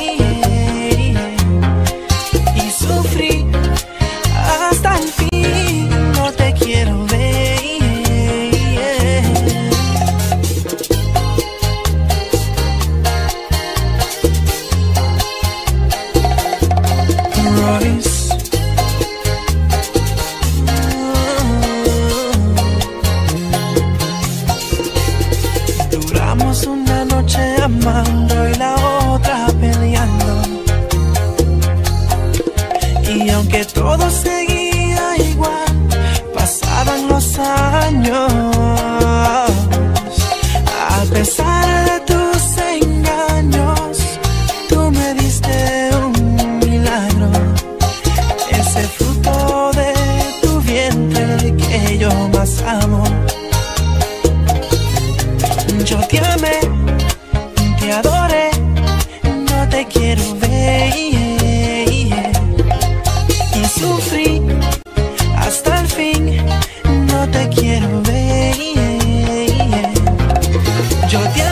Y sufrí hasta el fin, no te quiero ver. Royce. Y la otra peleando, y aunque todo seguía igual, pasaban los años. A pesar de tus engaños, tú me diste un milagro, ese fruto de tu vientre que yo más amo. Yo te amé, te adoré, no te quiero ver. Y sufrí hasta el fin, no te quiero ver. Yo te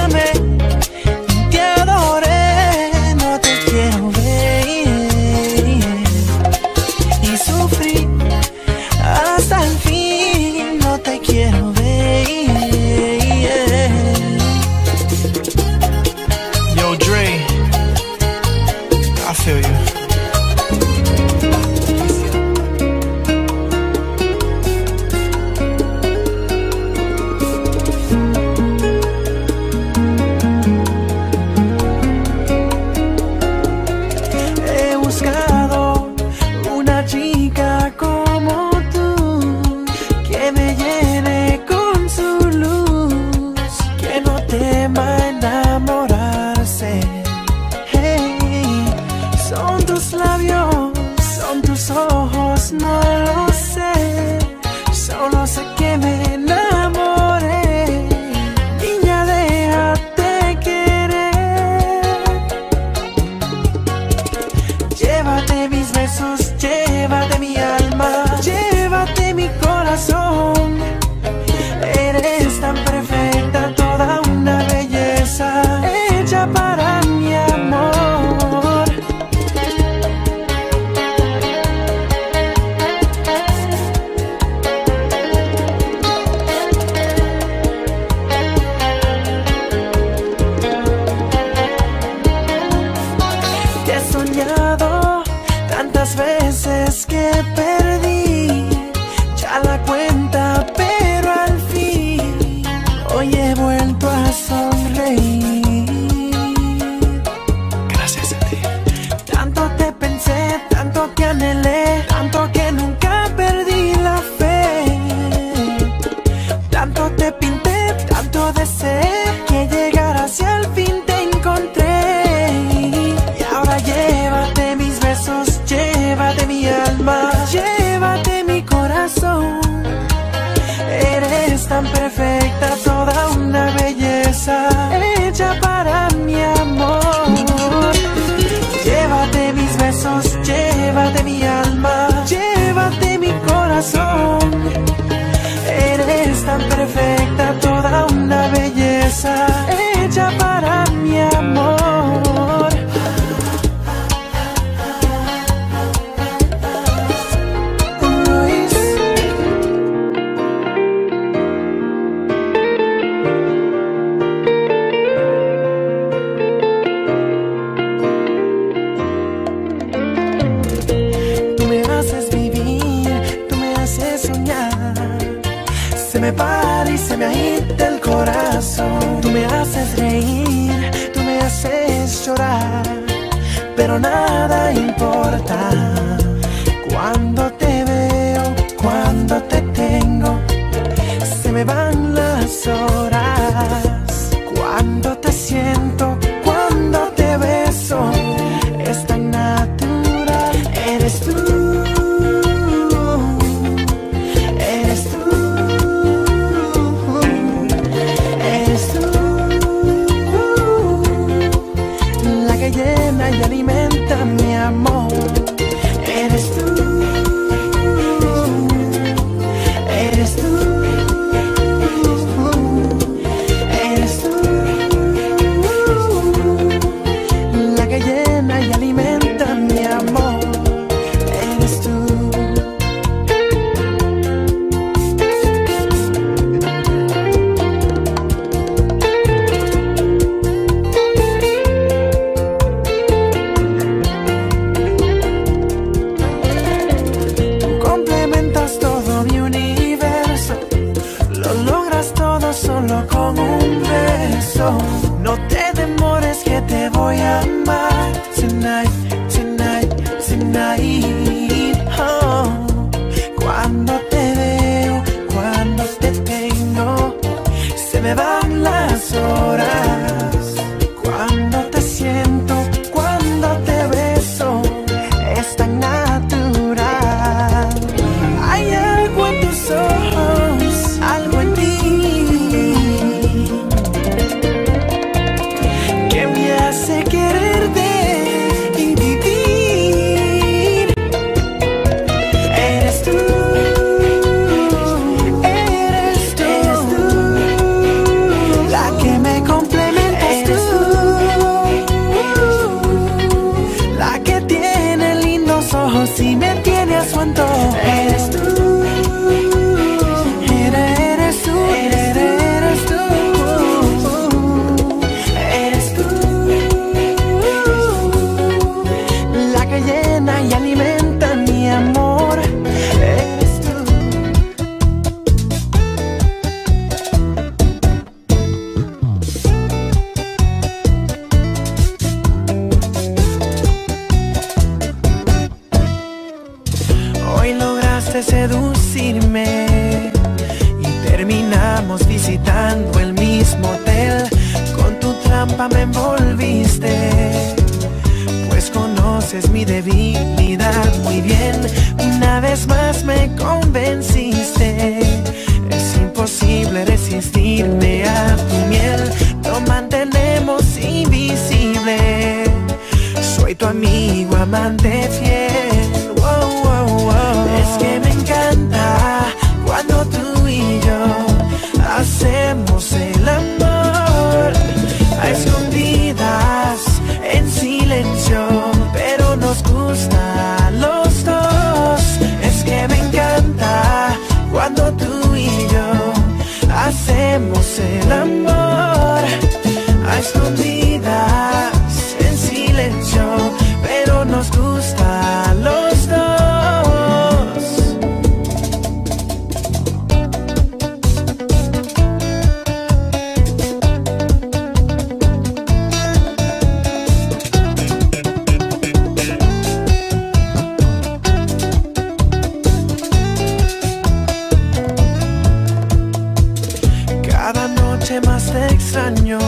noche más te extraño.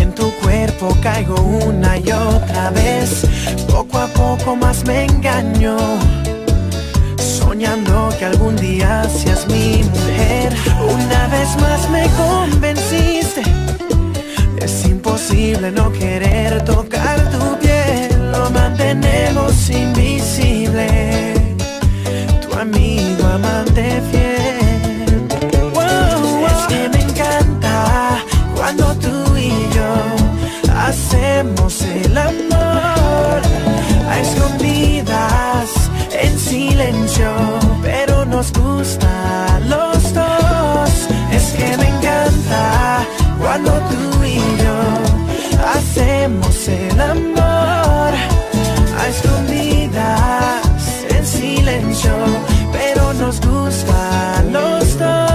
En tu cuerpo caigo una y otra vez. Poco a poco más me engaño, soñando que algún día seas mi mujer. Una vez más me convenciste, es imposible no querer tocar tu piel. Lo mantenemos invisible, tu amigo amante fiel. Wow, wow. Es que me encanta cuando tú y yo hacemos el amor a escondidas, en silencio, pero nos gusta a los dos. Es que me encanta cuando tú y yo hacemos el amor a escondidas, en silencio, pero nos gusta a los dos.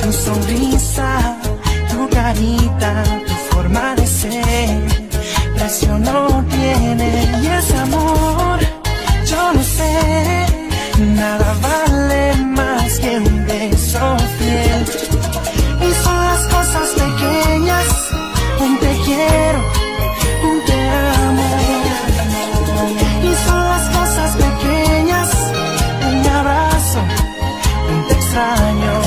Tu sonrisa, tu carita, tu forma de ser, precio no tiene y es amor. Yo no sé, nada vale más que un beso fiel. Y son las cosas pequeñas, un te quiero, un te amo. Y son las cosas pequeñas, un abrazo, un te extraño. Y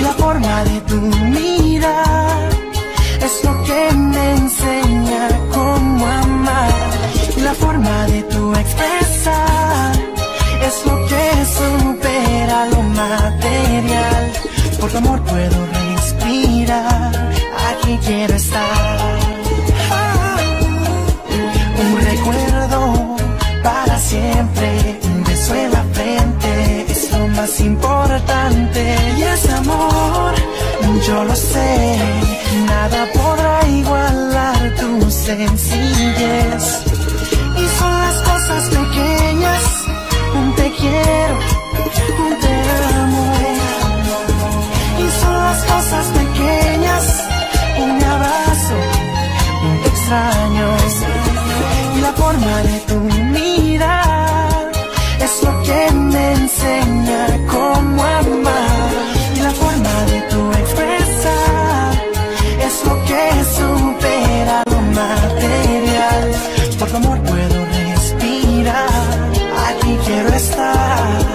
la forma de tu mirar es lo que me enseña cómo amar. Y la forma de tu expresar es lo que supera lo material. Por tu amor puedo respirar, aquí quiero estar. Un recuerdo para siempre, un beso en la frente es lo más importante. Y es amor, yo lo sé, nada podrá igualar tu sencillez. Y son las cosas pequeñas, un te quiero, un te amo. Y son las cosas pequeñas, un abrazo, un te extraño. Y la forma de tu mirar es lo que me enseña cómo amar. Y la forma de tu expresar es lo que supera lo material. Por tu amor puedo respirar, aquí quiero estar.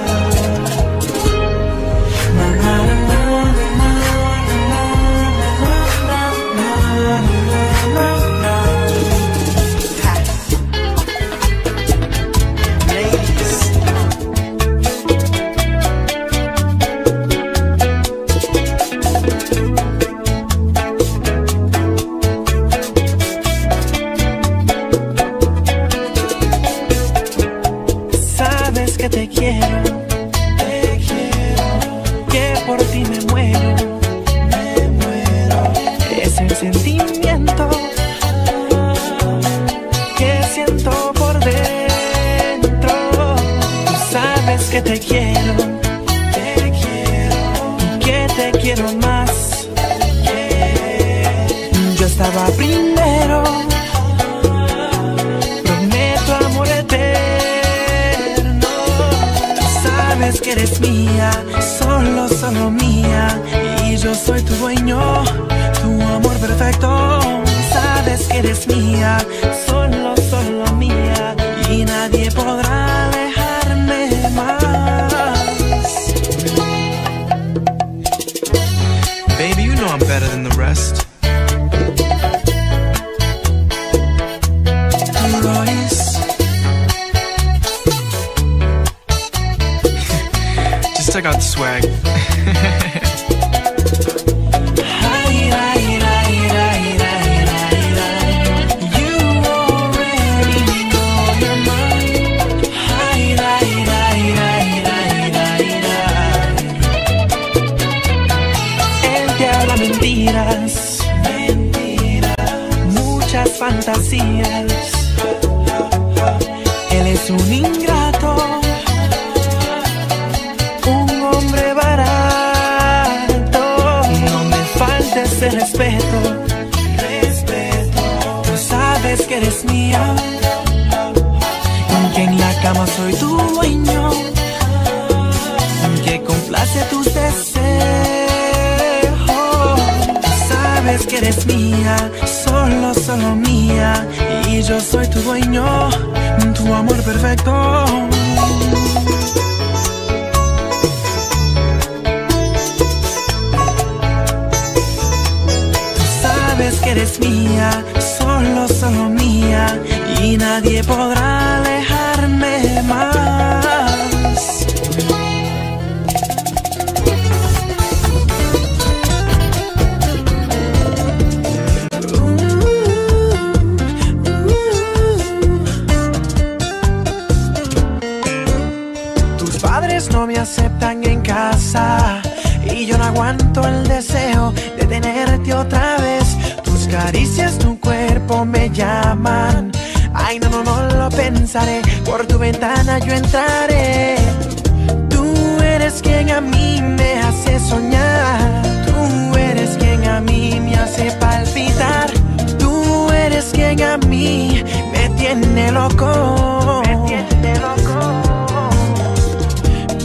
Un ingrato, un hombre barato. respeto. Tú sabes que eres mía, aunque en la cama soy tu dueño, aunque complace tus deseos. Sabes que eres mía, solo mía, y yo soy tu dueño, tu amor perfecto. Eres mía, solo mía, y nadie podrá alejarme más. Tus padres no me aceptan en casa, y yo no aguanto el deseo de tenerte otra vez. Caricias tu cuerpo me llaman, ay no lo pensaré, por tu ventana yo entraré. Tú eres quien a mí me hace soñar, tú eres quien a mí me hace palpitar, tú eres quien a mí me tiene loco, me tiene loco.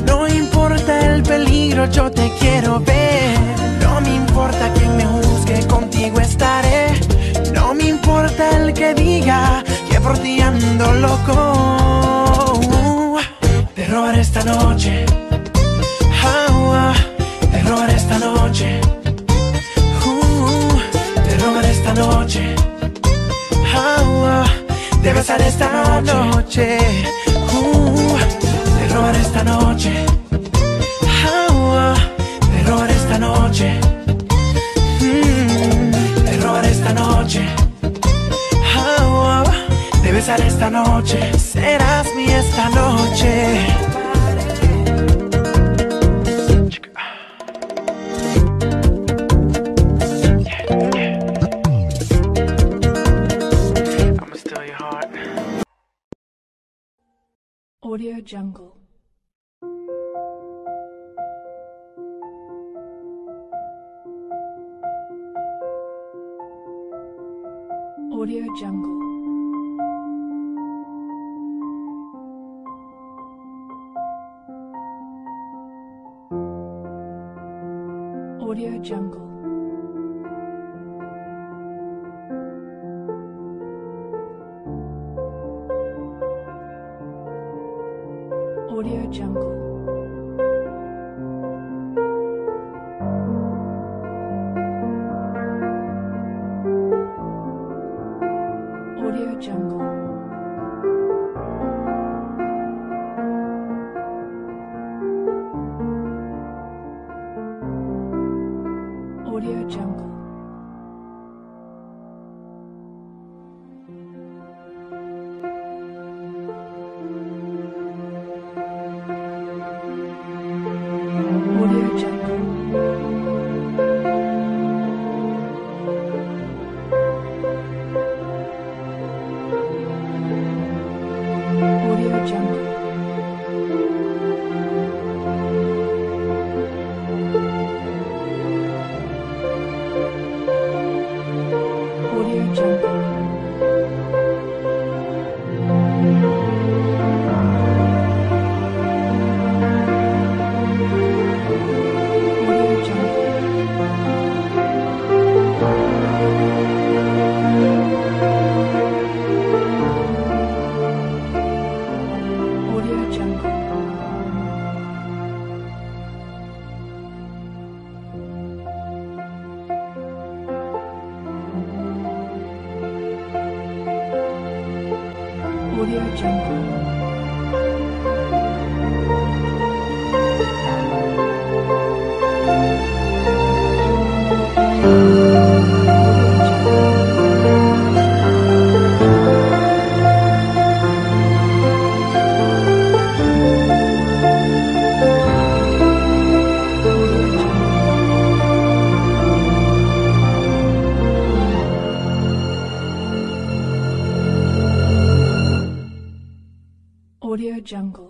No importa el peligro, yo te quiero ver, no me importa quien me juzgue, contigo estaré, no me importa el que diga que por ti ando loco. Te robaré esta noche, te robaré esta noche, te robaré esta noche, te besaré esta noche, te robaré esta noche, te robaré esta noche. Te besaré esta noche, serás mía esta noche. I'ma steal your heart. Audio Jungle. Audio Jungle. Audio Jungle. Audio Jungle. Jungle.